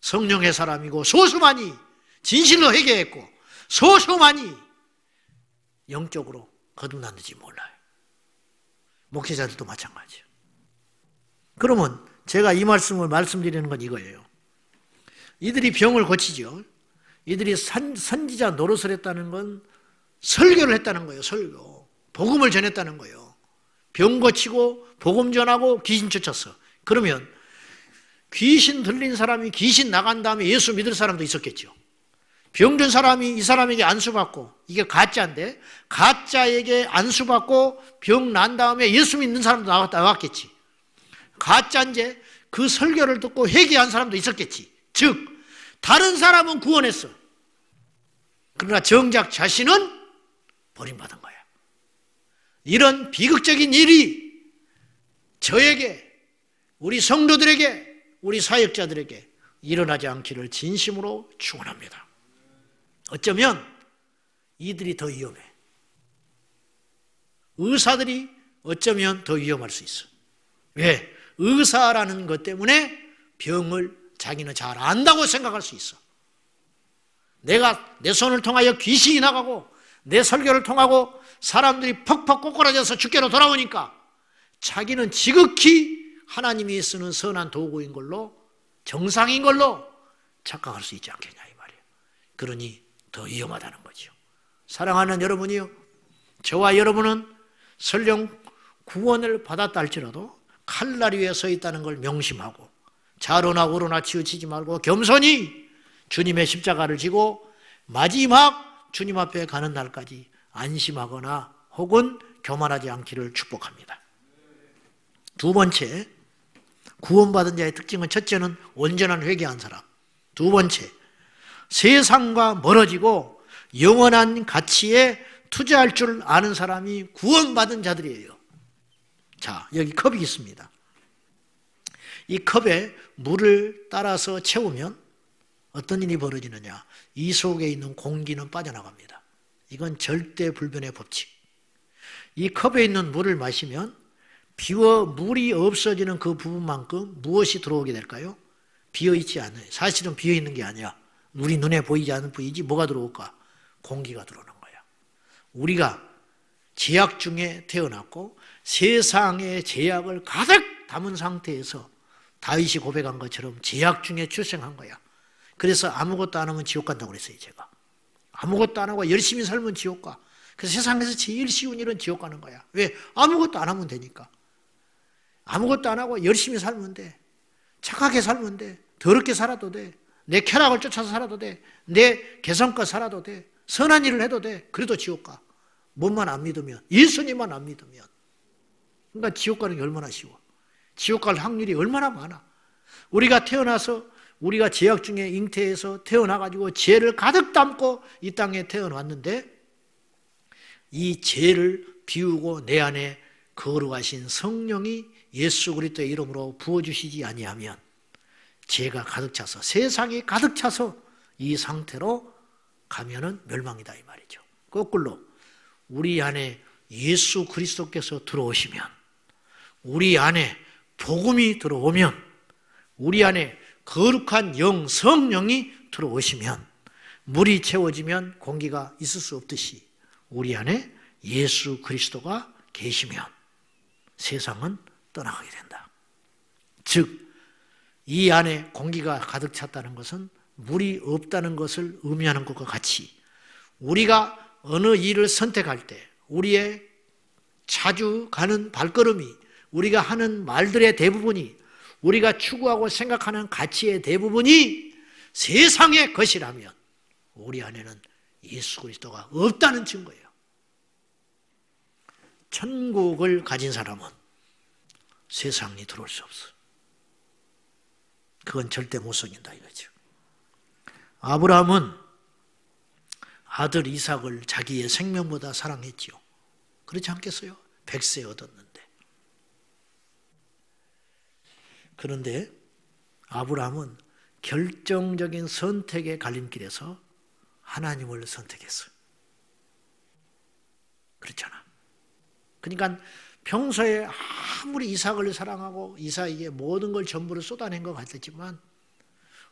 성령의 사람이고 소수만이 진실로 회개했고 소수만이 영적으로 거듭났는지 몰라요. 목회자들도 마찬가지예요. 그러면 제가 이 말씀을 말씀드리는 건 이거예요. 이들이 병을 고치죠. 이들이 선, 선지자 노릇을 했다는 건 설교를 했다는 거예요. 설교. 복음을 전했다는 거예요. 병 고치고 복음 전하고 귀신 쫓았어. 그러면 귀신 들린 사람이 귀신 나간 다음에 예수 믿을 사람도 있었겠죠. 병든 사람이 이 사람에게 안수받고 이게 가짜인데 가짜에게 안수받고 병 난 다음에 예수 믿는 사람도 나왔겠지. 가짜인데 그 설교를 듣고 회개한 사람도 있었겠지. 즉 다른 사람은 구원했어. 그러나 정작 자신은 버림받은 거야. 이런 비극적인 일이 저에게, 우리 성도들에게, 우리 사역자들에게 일어나지 않기를 진심으로 축원합니다. 어쩌면 이들이 더 위험해. 의사들이 어쩌면 더 위험할 수 있어. 왜? 의사라는 것 때문에 병을 자기는 잘 안다고 생각할 수 있어. 내가 내 손을 통하여 귀신이 나가고 내 설교를 통하고 사람들이 퍽퍽 꼬꾸라져서 주께로 돌아오니까 자기는 지극히 하나님이 쓰는 선한 도구인 걸로, 정상인 걸로 착각할 수 있지 않겠냐 이 말이에요. 그러니 더 위험하다는 거죠. 사랑하는 여러분이요, 저와 여러분은 설령 구원을 받았다 할지라도 칼날 위에 서 있다는 걸 명심하고 자로나 오로나 치우치지 말고 겸손히 주님의 십자가를 지고 마지막 주님 앞에 가는 날까지 안심하거나 혹은 교만하지 않기를 축복합니다. 두 번째, 구원받은 자의 특징은, 첫째는 온전한 회개한 사람. 두 번째, 세상과 멀어지고 영원한 가치에 투자할 줄 아는 사람이 구원받은 자들이에요. 자, 여기 컵이 있습니다. 이 컵에 물을 따라서 채우면 어떤 일이 벌어지느냐? 이 속에 있는 공기는 빠져나갑니다. 이건 절대 불변의 법칙. 이 컵에 있는 물을 마시면 비워 물이 없어지는 그 부분만큼 무엇이 들어오게 될까요? 비어있지 않아요. 사실은 비어있는 게 아니야. 우리 눈에 보이지 않는 뿐이지 뭐가 들어올까? 공기가 들어오는 거야. 우리가 제약 중에 태어났고 세상의 제약을 가득 담은 상태에서 다윗이 고백한 것처럼 제약 중에 출생한 거야. 그래서 아무것도 안 하면 지옥 간다고 그랬어요. 제가 아무것도 안 하고 열심히 살면 지옥 가. 그래서 세상에서 제일 쉬운 일은 지옥 가는 거야. 왜? 아무것도 안 하면 되니까. 아무것도 안 하고 열심히 살면 돼. 착하게 살면 돼. 더럽게 살아도 돼. 내 쾌락을 쫓아서 살아도 돼. 내 개성껏 살아도 돼. 선한 일을 해도 돼. 그래도 지옥 가. 뭔만 안 믿으면, 예수님만 안 믿으면. 그러니까 지옥 가는 게 얼마나 쉬워. 지옥 갈 확률이 얼마나 많아. 우리가 태어나서, 우리가 죄악 중에 잉태해서 태어나가지고 죄를 가득 담고 이 땅에 태어났는데 이 죄를 비우고 내 안에 거룩하신 성령이 예수 그리스도의 이름으로 부어주시지 아니하면 죄가 가득 차서, 세상이 가득 차서 이 상태로 가면은 멸망이다 이 말이죠. 거꾸로 우리 안에 예수 그리스도께서 들어오시면, 우리 안에 복음이 들어오면, 우리 안에 거룩한 영 성령이 들어오시면, 물이 채워지면 공기가 있을 수 없듯이 우리 안에 예수 그리스도가 계시면 세상은 떠나가게 된다. 즉, 이 안에 공기가 가득 찼다는 것은 물이 없다는 것을 의미하는 것과 같이 우리가 어느 일을 선택할 때 우리의 자주 가는 발걸음이, 우리가 하는 말들의 대부분이, 우리가 추구하고 생각하는 가치의 대부분이 세상의 것이라면 우리 안에는 예수 그리스도가 없다는 증거예요. 천국을 가진 사람은 세상이 들어올 수 없어. 그건 절대 못 속인다 이거죠. 아브라함은 아들 이삭을 자기의 생명보다 사랑했지요. 그렇지 않겠어요? 백세 얻었는데. 그런데 아브라함은 결정적인 선택의 갈림길에서 하나님을 선택했어요. 그렇잖아. 그러니까 평소에 아무리 이삭을 사랑하고 이삭에게 모든 걸 전부를 쏟아낸 것 같았지만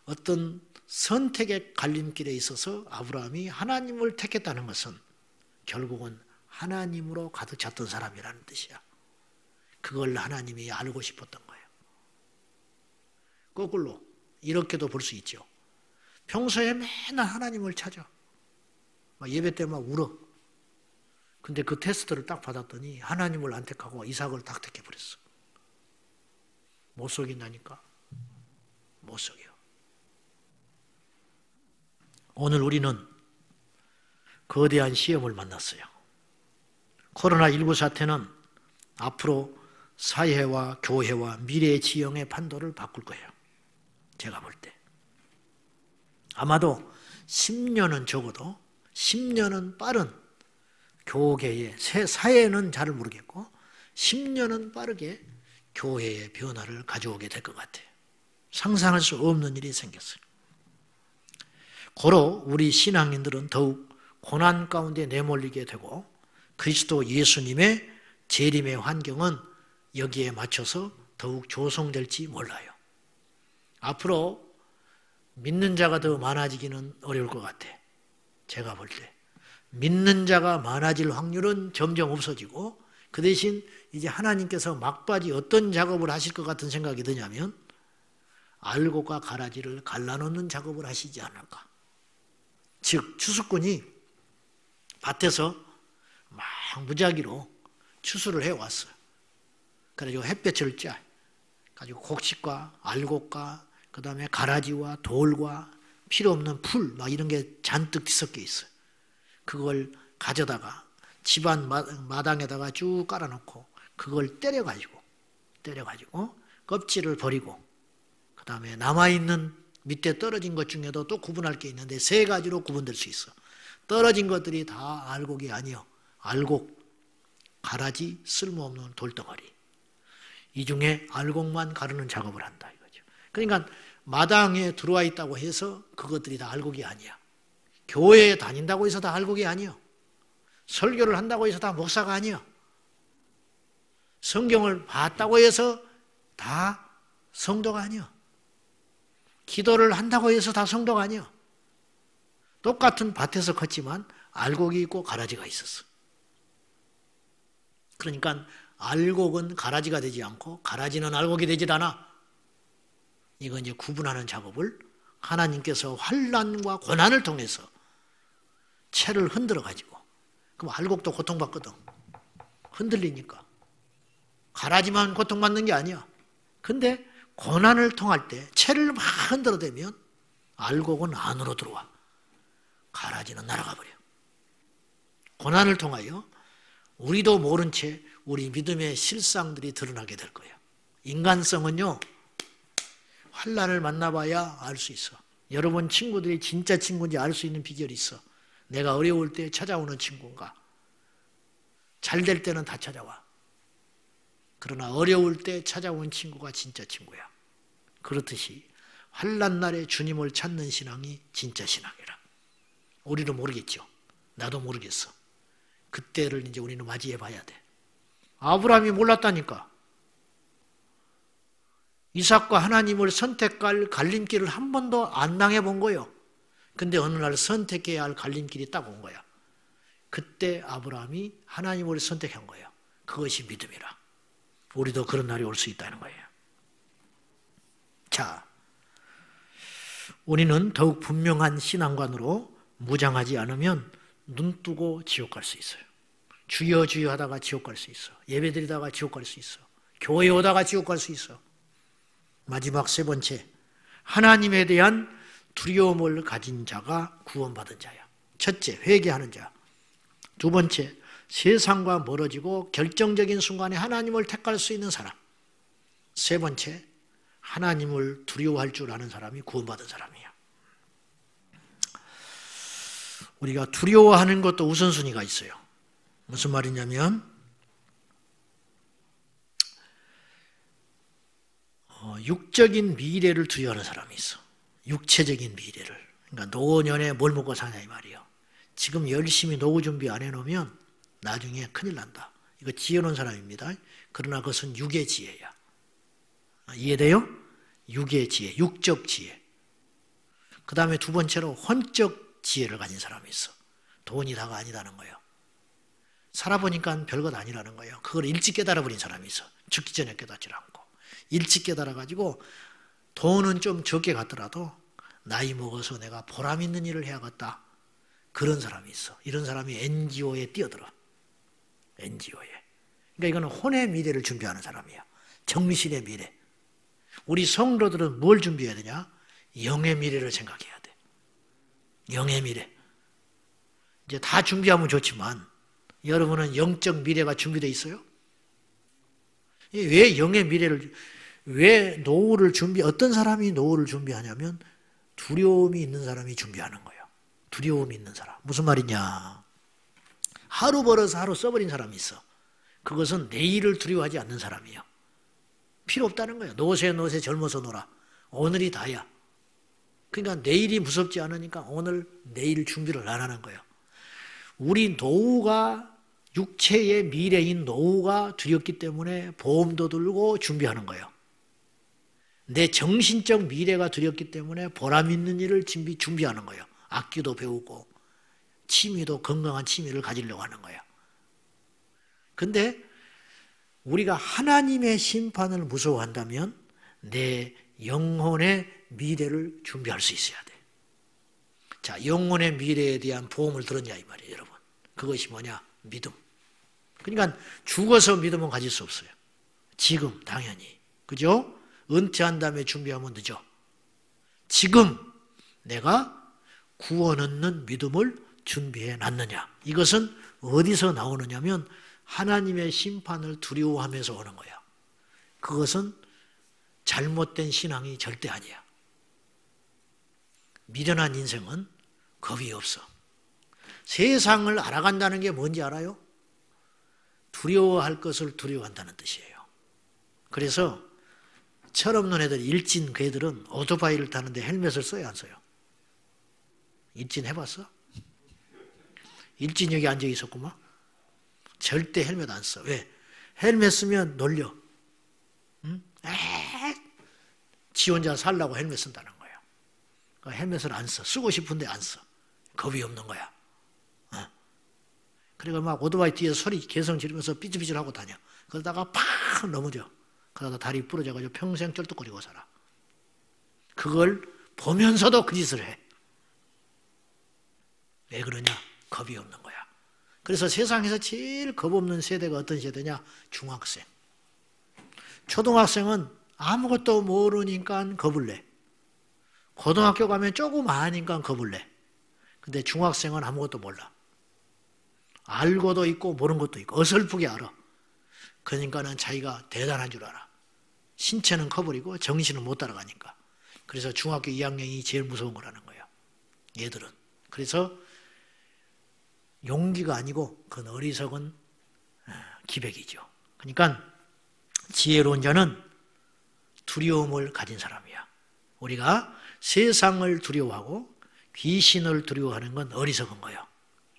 어떤 선택의 갈림길에 있어서 아브라함이 하나님을 택했다는 것은 결국은 하나님으로 가득 찼던 사람이라는 뜻이야. 그걸 하나님이 알고 싶었던 거예요. 거꾸로 이렇게도 볼 수 있죠. 평소에 맨날 하나님을 찾아. 막 예배 때 막 울어. 근데 그 테스트를 딱 받았더니 하나님을 안 택하고 이삭을 딱 택해버렸어. 못 속인다니까. 못 속여. 오늘 우리는 거대한 시험을 만났어요. 코로나 십구 사태는 앞으로 사회와 교회와 미래의 지형의 판도를 바꿀 거예요. 제가 볼 때. 아마도 십 년은 적어도 십 년은 빠른 교계의, 사회는 잘 모르겠고 십 년은 빠르게 교회의 변화를 가져오게 될 것 같아요. 상상할 수 없는 일이 생겼어요. 고로 우리 신앙인들은 더욱 고난 가운데 내몰리게 되고 그리스도 예수님의 재림의 환경은 여기에 맞춰서 더욱 조성될지 몰라요. 앞으로 믿는 자가 더 많아지기는 어려울 것 같아. 제가 볼 때. 믿는 자가 많아질 확률은 점점 없어지고 그 대신 이제 하나님께서 막바지 어떤 작업을 하실 것 같은 생각이 드냐면 알곡과 가라지를 갈라놓는 작업을 하시지 않을까. 즉 추수꾼이 밭에서 막 무작위로 추수를 해왔어요. 그래가지고 햇볕을 쬐 가지고 곡식과 알곡과 그 다음에 가라지와 돌과 필요 없는 풀 막 이런 게 잔뜩 뒤섞여 있어요. 그걸 가져다가 집안 마당에다가 쭉 깔아놓고 그걸 때려가지고 때려가지고 껍질을 버리고 그 다음에 남아있는 밑에 떨어진 것 중에도 또 구분할 게 있는데 세 가지로 구분될 수 있어. 떨어진 것들이 다 알곡이 아니요. 알곡, 가라지, 쓸모없는 돌덩어리. 이 중에 알곡만 가르는 작업을 한다 이거죠. 그러니까 마당에 들어와 있다고 해서 그것들이 다 알곡이 아니야. 교회에 다닌다고 해서 다 알곡이 아니요. 설교를 한다고 해서 다 목사가 아니요. 성경을 봤다고 해서 다 성도가 아니요. 기도를 한다고 해서 다 성도가 아니요. 똑같은 밭에서 컸지만 알곡이 있고 가라지가 있었어. 그러니까 알곡은 가라지가 되지 않고 가라지는 알곡이 되질 않아. 이건 이제 구분하는 작업을 하나님께서 환난과 고난을 통해서 채를 흔들어 가지고 그럼 알곡도 고통받거든. 흔들리니까. 가라지만 고통받는 게 아니야. 근데 고난을 통할 때 채를 막 흔들어대면 알곡은 안으로 들어와. 가라지는 날아가 버려. 고난을 통하여 우리도 모른 채 우리 믿음의 실상들이 드러나게 될 거예요. 인간성은요. 환난을 만나봐야 알 수 있어. 여러분 친구들이 진짜 친구인지 알 수 있는 비결이 있어. 내가 어려울 때 찾아오는 친구인가. 잘 될 때는 다 찾아와. 그러나 어려울 때 찾아온 친구가 진짜 친구야. 그렇듯이 환난 날에 주님을 찾는 신앙이 진짜 신앙이라. 우리는 모르겠죠. 나도 모르겠어. 그때를 이제 우리는 맞이해 봐야 돼. 아브라함이 몰랐다니까. 이삭과 하나님을 선택할 갈림길을 한 번도 안 당해본 거예요. 근데 어느 날 선택해야 할 갈림길이 딱 온 거야. 그때 아브라함이 하나님을 선택한 거예요. 그것이 믿음이라. 우리도 그런 날이 올 수 있다는 거예요. 자, 우리는 더욱 분명한 신앙관으로 무장하지 않으면 눈 뜨고 지옥 갈 수 있어요. 주여 주여 하다가 지옥 갈 수 있어. 예배 드리다가 지옥 갈 수 있어. 교회 오다가 지옥 갈 수 있어. 마지막 세 번째, 하나님에 대한 두려움을 가진 자가 구원받은 자야. 첫째, 회개하는 자. 두 번째, 세상과 멀어지고 결정적인 순간에 하나님을 택할 수 있는 사람. 세 번째, 하나님을 두려워할 줄 아는 사람이 구원받은 사람이야. 우리가 두려워하는 것도 우선순위가 있어요. 무슨 말이냐면 육적인 미래를 두려워하는 사람이 있어. 육체적인 미래를. 그러니까 노년에 뭘 먹고 사냐 이 말이에요. 지금 열심히 노후 준비 안 해놓으면 나중에 큰일 난다. 이거 지혜로운 사람입니다. 그러나 그것은 육의 지혜야. 이해돼요? 육의 지혜, 육적 지혜. 그 다음에 두 번째로 혼적 지혜를 가진 사람이 있어. 돈이 다가 아니다는 거예요. 살아보니까 별것 아니라는 거예요. 그걸 일찍 깨달아버린 사람이 있어. 죽기 전에 깨닫지 않고. 일찍 깨달아가지고 돈은 좀 적게 갔더라도 나이 먹어서 내가 보람 있는 일을 해야겠다. 그런 사람이 있어. 이런 사람이 엔지오에 뛰어들어. 엔지오에. 그러니까 이거는 혼의 미래를 준비하는 사람이야. 정신의 미래. 우리 성도들은 뭘 준비해야 되냐? 영의 미래를 생각해야 돼. 영의 미래. 이제 다 준비하면 좋지만 여러분은 영적 미래가 준비되어 있어요? 왜 영의 미래를, 왜 노후를 준비, 어떤 사람이 노후를 준비하냐면 두려움이 있는 사람이 준비하는 거예요. 두려움이 있는 사람. 무슨 말이냐? 하루 벌어서 하루 써버린 사람이 있어. 그것은 내일을 두려워하지 않는 사람이에요. 필요 없다는 거예요. 노세 노세 젊어서 놀아. 오늘이 다야. 그러니까 내일이 무섭지 않으니까 오늘 내일 준비를 안 하는 거예요. 우리 노후가 육체의 미래인 노후가 두렵기 때문에 보험도 들고 준비하는 거예요. 내 정신적 미래가 두렵기 때문에 보람 있는 일을 준비, 준비하는 거예요. 악기도 배우고 취미도 건강한 취미를 가지려고 하는 거예요. 근데 우리가 하나님의 심판을 무서워한다면 내 영혼의 미래를 준비할 수 있어야 돼. 자, 영혼의 미래에 대한 보험을 들었냐 이 말이에요, 여러분. 그것이 뭐냐? 믿음. 그러니까 죽어서 믿음은 가질 수 없어요. 지금 당연히. 그죠? 은퇴한 다음에 준비하면 늦어. 지금 내가 구원 얻는 믿음을 준비해 놨느냐. 이것은 어디서 나오느냐면 하나님의 심판을 두려워하면서 오는 거야. 그것은 잘못된 신앙이 절대 아니야. 미련한 인생은 겁이 없어. 세상을 알아간다는 게 뭔지 알아요? 두려워할 것을 두려워한다는 뜻이에요. 그래서 철없는 애들, 일진 그 애들은 오토바이를 타는데 헬멧을 써요, 안 써요? 일진 해봤어? 일진 여기 앉아 있었구만. 절대 헬멧 안 써. 왜? 헬멧 쓰면 놀려. 응? 에이, 지 혼자 살라고 헬멧 쓴다는 거예요. 그러니까 헬멧을 안 써. 쓰고 싶은데 안 써. 겁이 없는 거야. 어. 그리고 막 오토바이 뒤에서 소리 개성 지르면서 삐질삐질하고 다녀. 그러다가 팍 넘어져. 그러다 다리 부러져가지고 평생 쩔뚝거리고 살아. 그걸 보면서도 그 짓을 해. 왜 그러냐? 겁이 없는 거야. 그래서 세상에서 제일 겁 없는 세대가 어떤 세대냐? 중학생. 초등학생은 아무것도 모르니까 겁을 내. 고등학교 가면 조금 아니까 겁을 내. 근데 중학생은 아무것도 몰라. 알고도 있고 모르는 것도 있고 어설프게 알아. 그러니까는 자기가 대단한 줄 알아. 신체는 커버리고 정신은 못 따라가니까. 그래서 중학교 이 학년이 제일 무서운 거라는 거예요, 얘들은. 그래서 용기가 아니고 그건 어리석은 기백이죠. 그러니까 지혜로운 자는 두려움을 가진 사람이야. 우리가 세상을 두려워하고 귀신을 두려워하는 건 어리석은 거예요.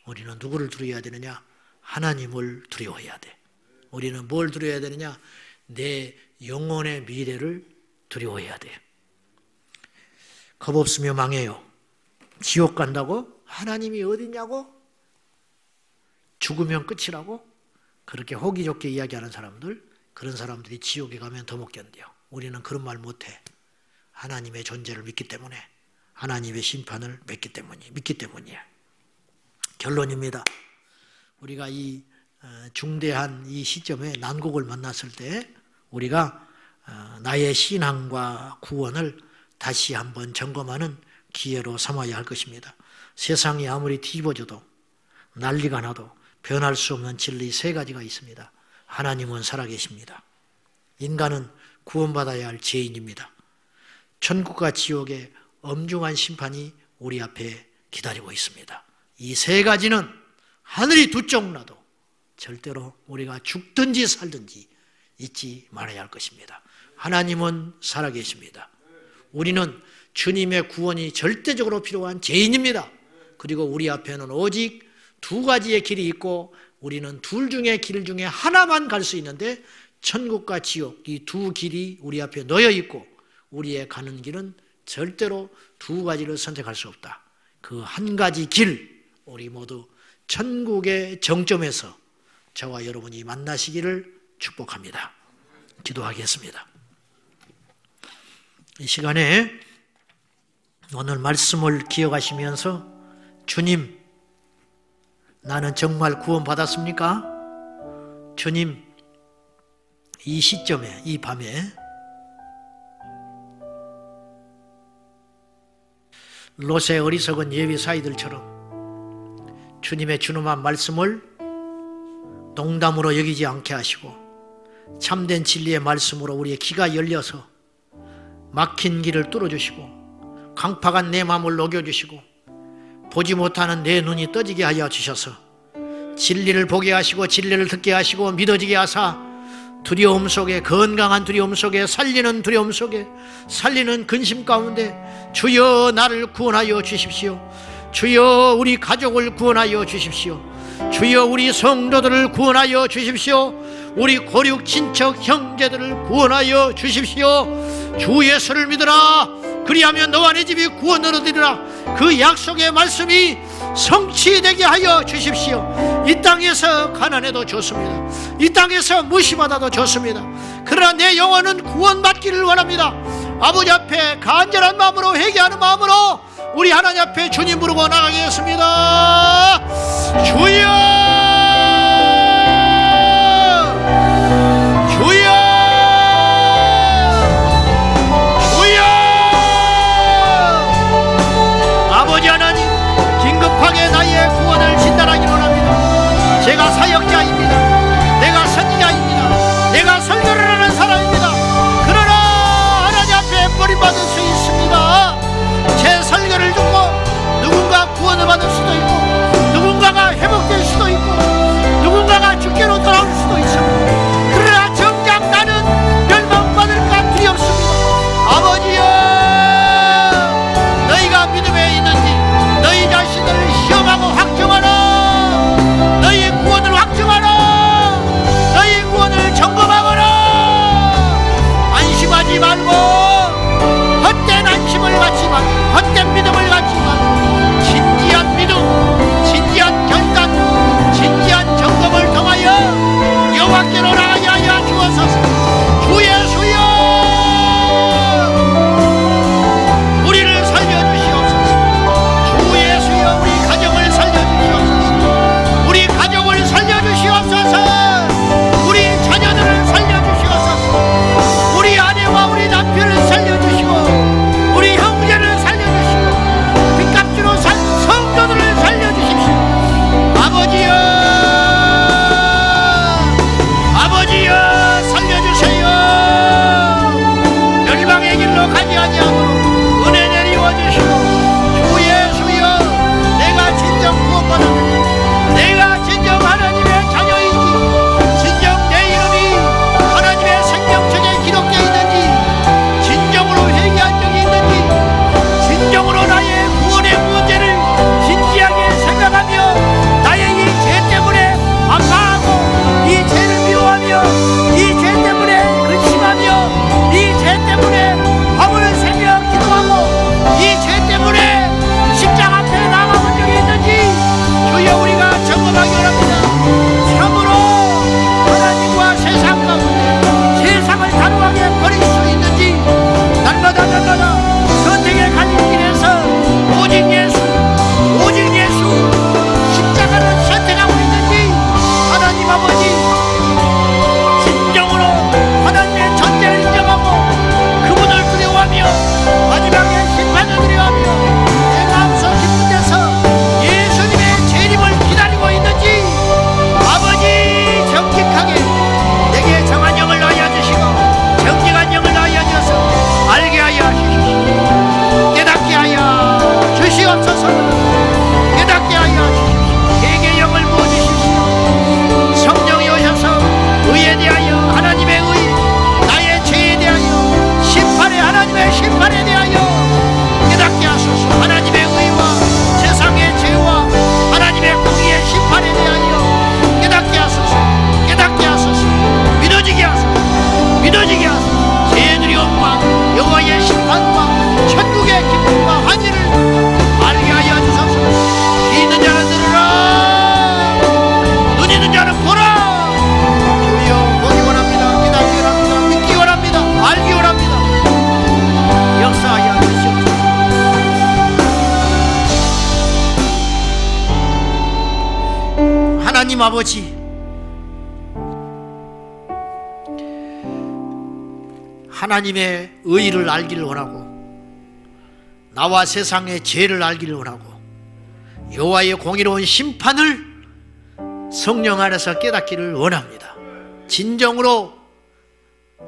우리는 누구를 두려워해야 되느냐? 하나님을 두려워해야 돼. 우리는 뭘 두려워해야 되느냐? 내 영혼의 미래를 두려워해야 돼. 겁 없으며 망해요. 지옥 간다고? 하나님이 어디냐고? 죽으면 끝이라고? 그렇게 호기 좋게 이야기하는 사람들, 그런 사람들이 지옥에 가면 더 못 견뎌요. 우리는 그런 말 못해. 하나님의 존재를 믿기 때문에, 하나님의 심판을 믿기 때문이, 믿기 때문이야. 결론입니다. 우리가 이 중대한 이 시점에 난국을 만났을 때 우리가 나의 신앙과 구원을 다시 한번 점검하는 기회로 삼아야 할 것입니다. 세상이 아무리 뒤집어져도 난리가 나도 변할 수 없는 진리 세 가지가 있습니다. 하나님은 살아계십니다. 인간은 구원받아야 할 죄인입니다. 천국과 지옥의 엄중한 심판이 우리 앞에 기다리고 있습니다. 이 세 가지는 하늘이 두 쪽 나도 절대로 우리가 죽든지 살든지 잊지 말아야 할 것입니다. 하나님은 살아계십니다. 우리는 주님의 구원이 절대적으로 필요한 죄인입니다. 그리고 우리 앞에는 오직 두 가지의 길이 있고 우리는 둘 중에 길 중에 하나만 갈 수 있는데 천국과 지옥 이 두 길이 우리 앞에 놓여 있고 우리의 가는 길은 절대로 두 가지를 선택할 수 없다. 그 한 가지 길, 우리 모두 천국의 정점에서 저와 여러분이 만나시기를 축복합니다. 기도하겠습니다. 이 시간에 오늘 말씀을 기억하시면서 주님, 나는 정말 구원받았습니까? 주님, 이 시점에, 이 밤에 롯의 어리석은 예비사이들처럼 주님의 준엄한 말씀을 농담으로 여기지 않게 하시고 참된 진리의 말씀으로 우리의 귀가 열려서 막힌 길을 뚫어주시고 강팍한 내 마음을 녹여주시고 보지 못하는 내 눈이 떠지게 하여 주셔서 진리를 보게 하시고 진리를 듣게 하시고 믿어지게 하사 두려움 속에, 건강한 두려움 속에, 살리는 두려움 속에, 살리는 근심 가운데 주여 나를 구원하여 주십시오. 주여 우리 가족을 구원하여 주십시오. 주여 우리 성도들을 구원하여 주십시오. 우리 고륙 친척 형제들을 구원하여 주십시오. 주 예수를 믿으라. 그리하면 너와 네 집이 구원을 얻으리라. 그 약속의 말씀이 성취되게 하여 주십시오. 이 땅에서 가난해도 좋습니다. 이 땅에서 무시받아도 좋습니다. 그러나 내 영혼은 구원받기를 원합니다. 아버지 앞에 간절한 마음으로 회개하는 마음으로 우리 하나님 앞에 주님 부르고 나가겠습니다. 주여, 주여, 주여. 아버지 하나님, 긴급하게 나의 구원을 진단하기를 원합니다. 제가 사역자입니다. 내가 선지자입니다. 내가 설교를 하는 사람입니다. 그러나 하나님 앞에 버림받을 수 있습니다. 제 설교를 듣고 누군가 구원을 받을 수도 있고 누군가가 회복될 수도 있고 누군가가 주께로 돌아올 수도 있습니다. 그러나 정작 나는 멸망받을까 두렵습니다. 아버지여, 너희가 믿음에 있는지 너희 자신을 시험하고 확정하라. 너희의 구원을 확정하라. 너희 구원을 점검하거라. 안심하지 말고 갖지만, 헛된 믿음을 갖지만 진지한 믿음, 진지한 결단, 진지한 점검을 통하여 여호와께로 나아가게 하여 주옵소서. 주 예수여, 우리를 살려주시옵소서. 주 예수여, 우리 가정을 살려주시옵소서. 우리 가족을 살려주시옵소서. 우리 자녀들을 살려주시옵소서. 우리 아내와 우리 남편을 살려주시옵소서. 아버지여, 아버지여, 살려주세요. 열방의 길로 가지 아니하도록 은혜 내리워 주시고, 주 예수여, 내가 진정 구원받았느냐, 내가 진정 하나님의 자녀인지, 진정 내 이름이 하나님의 생명책에 기록되어 있는지, 진정으로 회개한 적이 있는지, 진정으로 나의 구원의 문제를 진지하게 생각하며 아파하고 이 죄를 미워하며 이 죄 때문에 근심하며 이 죄 때문에 밤을 새며 기도하고 이 죄 때문에 십장 앞에 나가본 적이 있는지 주여 우리가 점검하기 원합니다. 참으로 하나님과 세상 가운데 세상을 단호하게 버릴 수 있는지 날마다 날마다 선택의 갈림 길에서 오직 예수, 오직 예수 십자가를 선택하고 하나님 아버지, 진정으로 하나님의 존재를 인정하고 그분을 두려워하며 마지막에 심판을 두려워하며 내가 앞서 깊은 데서 예수님의 재림을 기다리고 있는지 아버지 정직하게 내게 정한 영을 나여 주시고 정직한 영을 나여 주셔서 알게 하여 주시옵소서. 깨닫게 하여 주시옵소서. 깨닫게 하여 주시옵소서. 내게 영을 부어주시옵소서. 성령이 오셔서 의에 대하여 하나님의 의, 나의 죄에 대하여 심판에 하나님의 심판에 대하여 깨닫게 하소서. 하나님의 의와 세상의 죄와 하나님의 공의의 심판에 대하여 깨닫게 하소서. 깨닫게 하소서. 믿어지게 하소서. 믿어지게 하소서. 죄의 두려움과 여호와의 심판과 천국의 기쁨과 환희를 알게 하여 주소서. 믿는 자는 들으라. 믿는 자는 보라. 주여, 보기 원합니다. 기다리기 원합니다. 믿기 원합니다. 알기 원합니다. 역사하게 하시옵소서. 하나님 아버지, 하나님의 의의를 알기를 원하고 나와 세상의 죄를 알기를 원하고 여호와의 공의로운 심판을 성령 안에서 깨닫기를 원합니다. 진정으로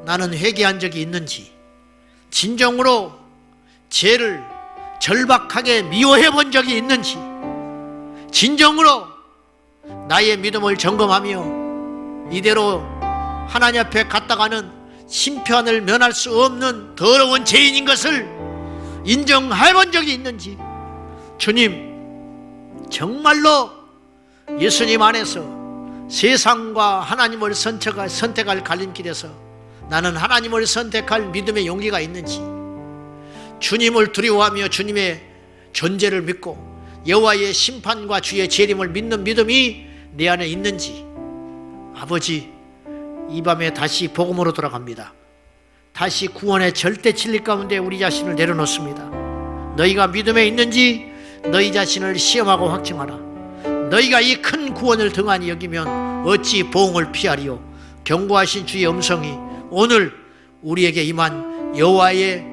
나는 회개한 적이 있는지, 진정으로 죄를 절박하게 미워해 본 적이 있는지 진정으로 나의 믿음을 점검하며 이대로 하나님 앞에 갔다가는 심판을 면할 수 없는 더러운 죄인인 것을 인정해 본 적이 있는지, 주님 정말로 예수님 안에서 세상과 하나님을 선택할 갈림길에서 나는 하나님을 선택할 믿음의 용기가 있는지, 주님을 두려워하며 주님의 존재를 믿고 여호와의 심판과 주의 재림을 믿는 믿음이 내 안에 있는지, 아버지 이 밤에 다시 복음으로 돌아갑니다. 다시 구원의 절대 진리 가운데 우리 자신을 내려놓습니다. 너희가 믿음에 있는지 너희 자신을 시험하고 확증하라. 너희가 이 큰 구원을 등한히 여기면 어찌 보응을 피하리요. 경고하신 주의 음성이 오늘 우리에게 임한 여호와의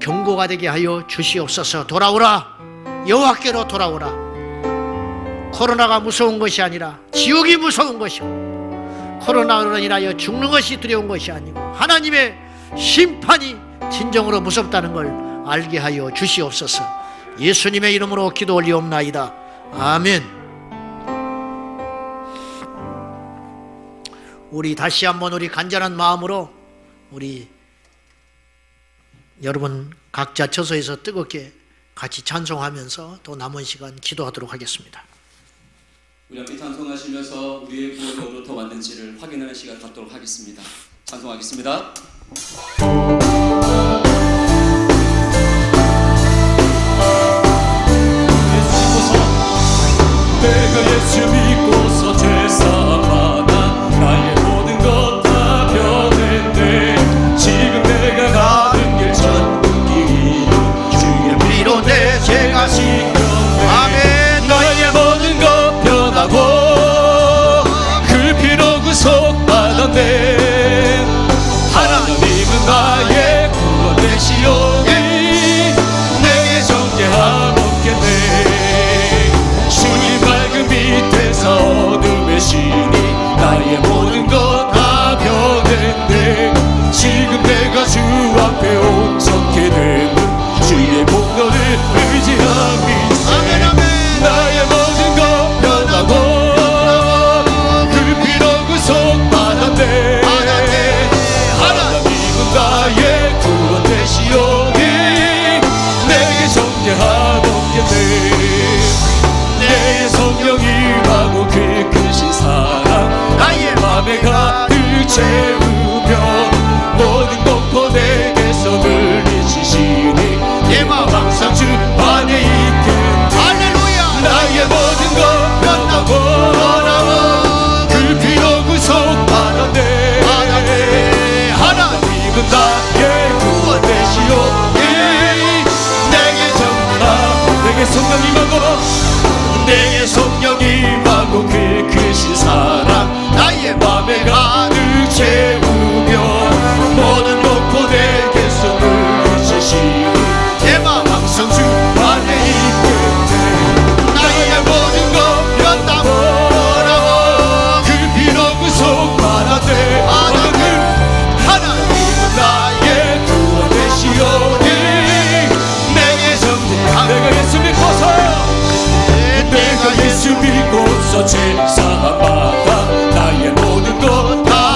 경고가 되게 하여 주시옵소서. 돌아오라, 여호와께로 돌아오라. 코로나가 무서운 것이 아니라 지옥이 무서운 것이고, 코로나로 인하여 죽는 것이 두려운 것이 아니고 하나님의 심판이 진정으로 무섭다는 걸 알게 하여 주시옵소서. 예수님의 이름으로 기도 올리옵나이다. 아멘. 우리 다시 한번 우리 간절한 마음으로 우리 여러분 각자 처소에서 뜨겁게 같이 찬송하면서 또 남은 시간 기도하도록 하겠습니다. 우리 함께 찬송하시면서 우리의 구원이 어디로부터 왔는지를 확인하는 시간 갖도록 하겠습니다. 찬송하겠습니다. 예수 믿고서, 내가 예수 믿고서 제사 받아 나의 지금 내가 가는 길 전부 길이요 주의 피로 내 죄가 씻겼네. 아멘. 나의 모든 것 변하고 그 피로 구속받았네. 하나님은 나의 구원 되시오니 내게 존재하옵겠네. 주님 밝은 빛에서 어둠의 신이 나의 모든 것 다 변했네. 지금 내가 주 앞에 온전케 되는 주의 공로를 의지함이 아멘 아멘. 나의 모든 것 변하고 그 피로 구속받았네. 하나님은 나의 구원 되시오니 내게 존재하옵겠네. 내 성령이 가고 그 크신 사랑 나의 맘에 가득 채우며 모든 것도 내게서 물리치시니 내 마음 항상 주 안에 있게. 할렐루야. 나의 모든 것 변하고 그 피로 구속받았네. 하나님은 나의 구원 되시오니 내게 정답 내게 성령 임하고 내게 성령 임하고 그 크신 사랑 나의 맘에 가득 채우며 모든 목포 내게 손을 붙이시고 내 마음 항상 주 안에 있게. 나의 모든 것 변하고 그 피로 구속받았네. 하나님은 나의 구원 되시오니 내게 정죄하옵. 내가 예수 믿고서 내가 예수 믿고서 제사함 받아 나의 모든 것 다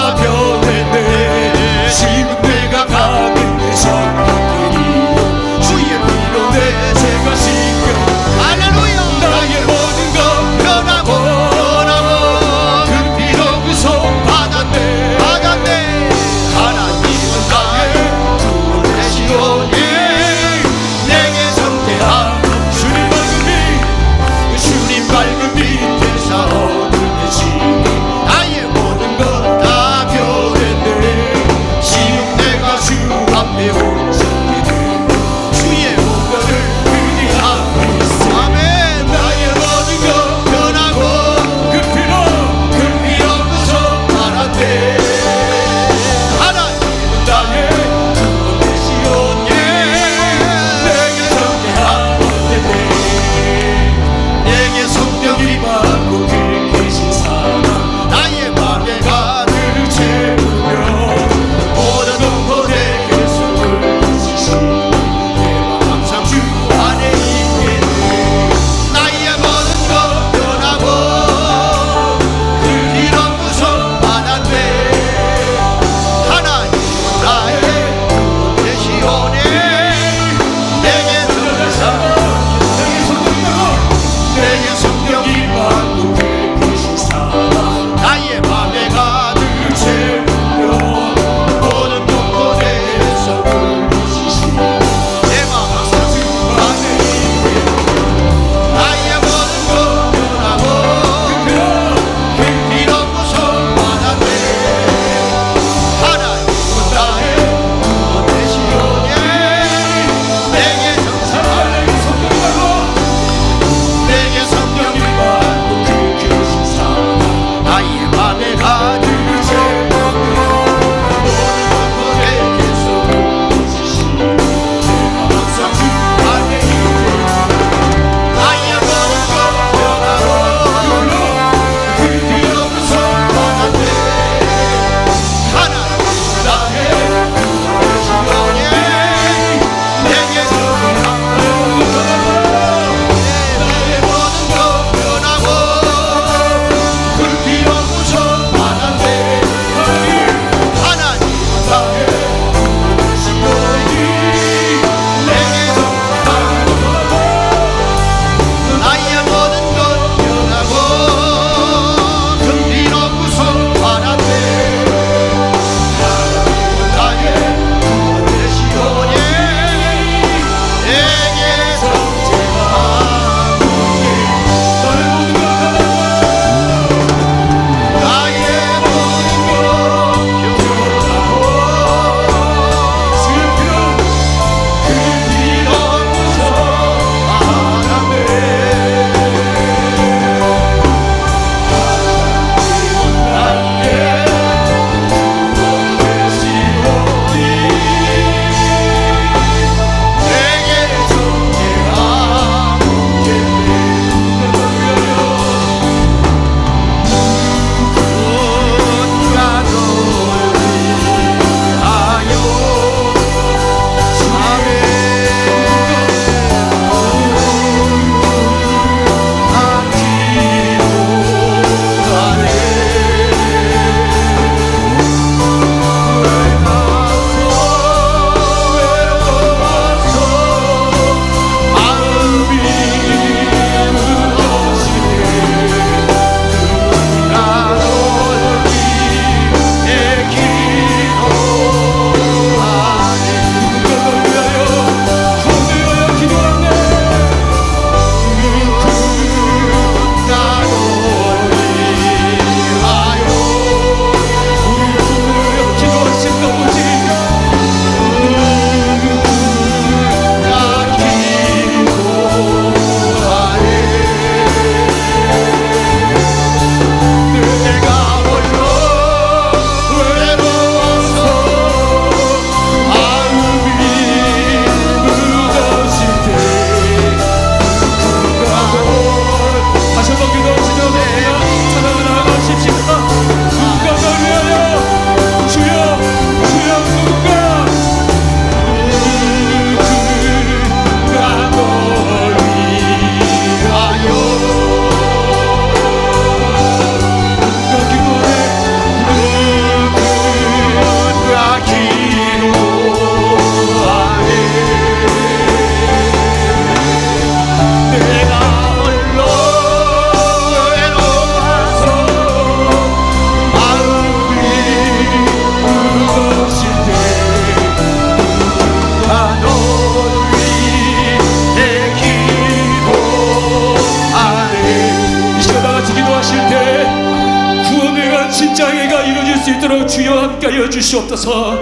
주여 함께하여 주시옵소서.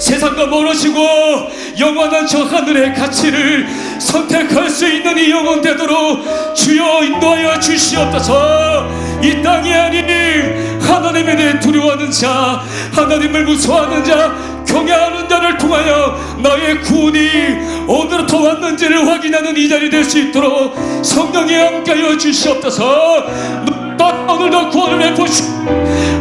세상과 멀어지고 영원한 저 하늘의 가치를 선택할 수 있는 이 영혼 되도록 주여 인도하여 주시옵소서. 이 땅이 아닌 하나님에 대해 두려워하는 자, 하나님을 무서워하는 자, 경외하는 자를 통하여 나의 구원이 어디로부터 왔는지를 확인하는 이 자리 될 수 있도록 성령이 함께하여 주시옵소서. 오늘도 구원을 베푸시옵소서.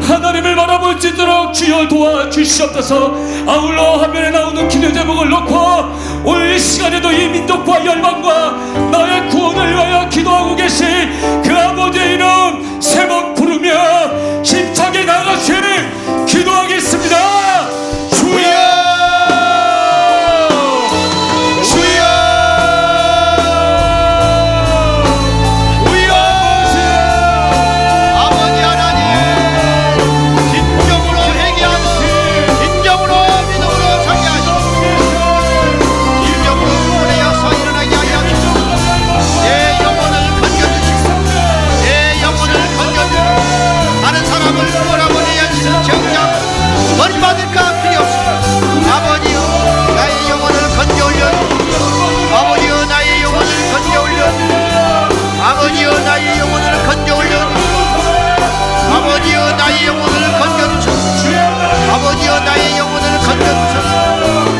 하나님을 바라볼 수 있도록 주여 도와주시옵소서. 아울러 화면에 나오는 기도 제목을 놓고 오늘 이 시간에도 이 민족과 열방과 나의 구원을 위하여 기도하고 계신 그 아버지의 이름 세 번 부르며 힘차게 나가시기를 기도하겠습니다. 주여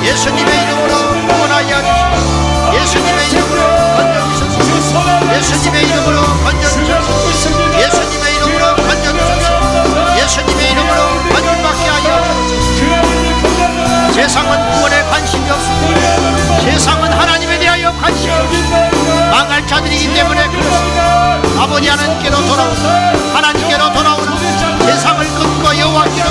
예수님의 이름으로 구원하여 주시옵소서. 예수님의 이름으로 건져주소서. 예수님의 이름으로 건져주소서. 예수님의 이름으로 건져주소서. 예수님의 이름으로 건져받게 하여 주시옵소서. 세상은 구원에 관심이 없습니다. 세상은 하나님에 대하여 관심이 없습니다. 망할 자들이기 때문에 그렇습니다. 아버지 하나님께로 돌아오는, 하나님께로 돌아오는 세상을 끝과 여호와께로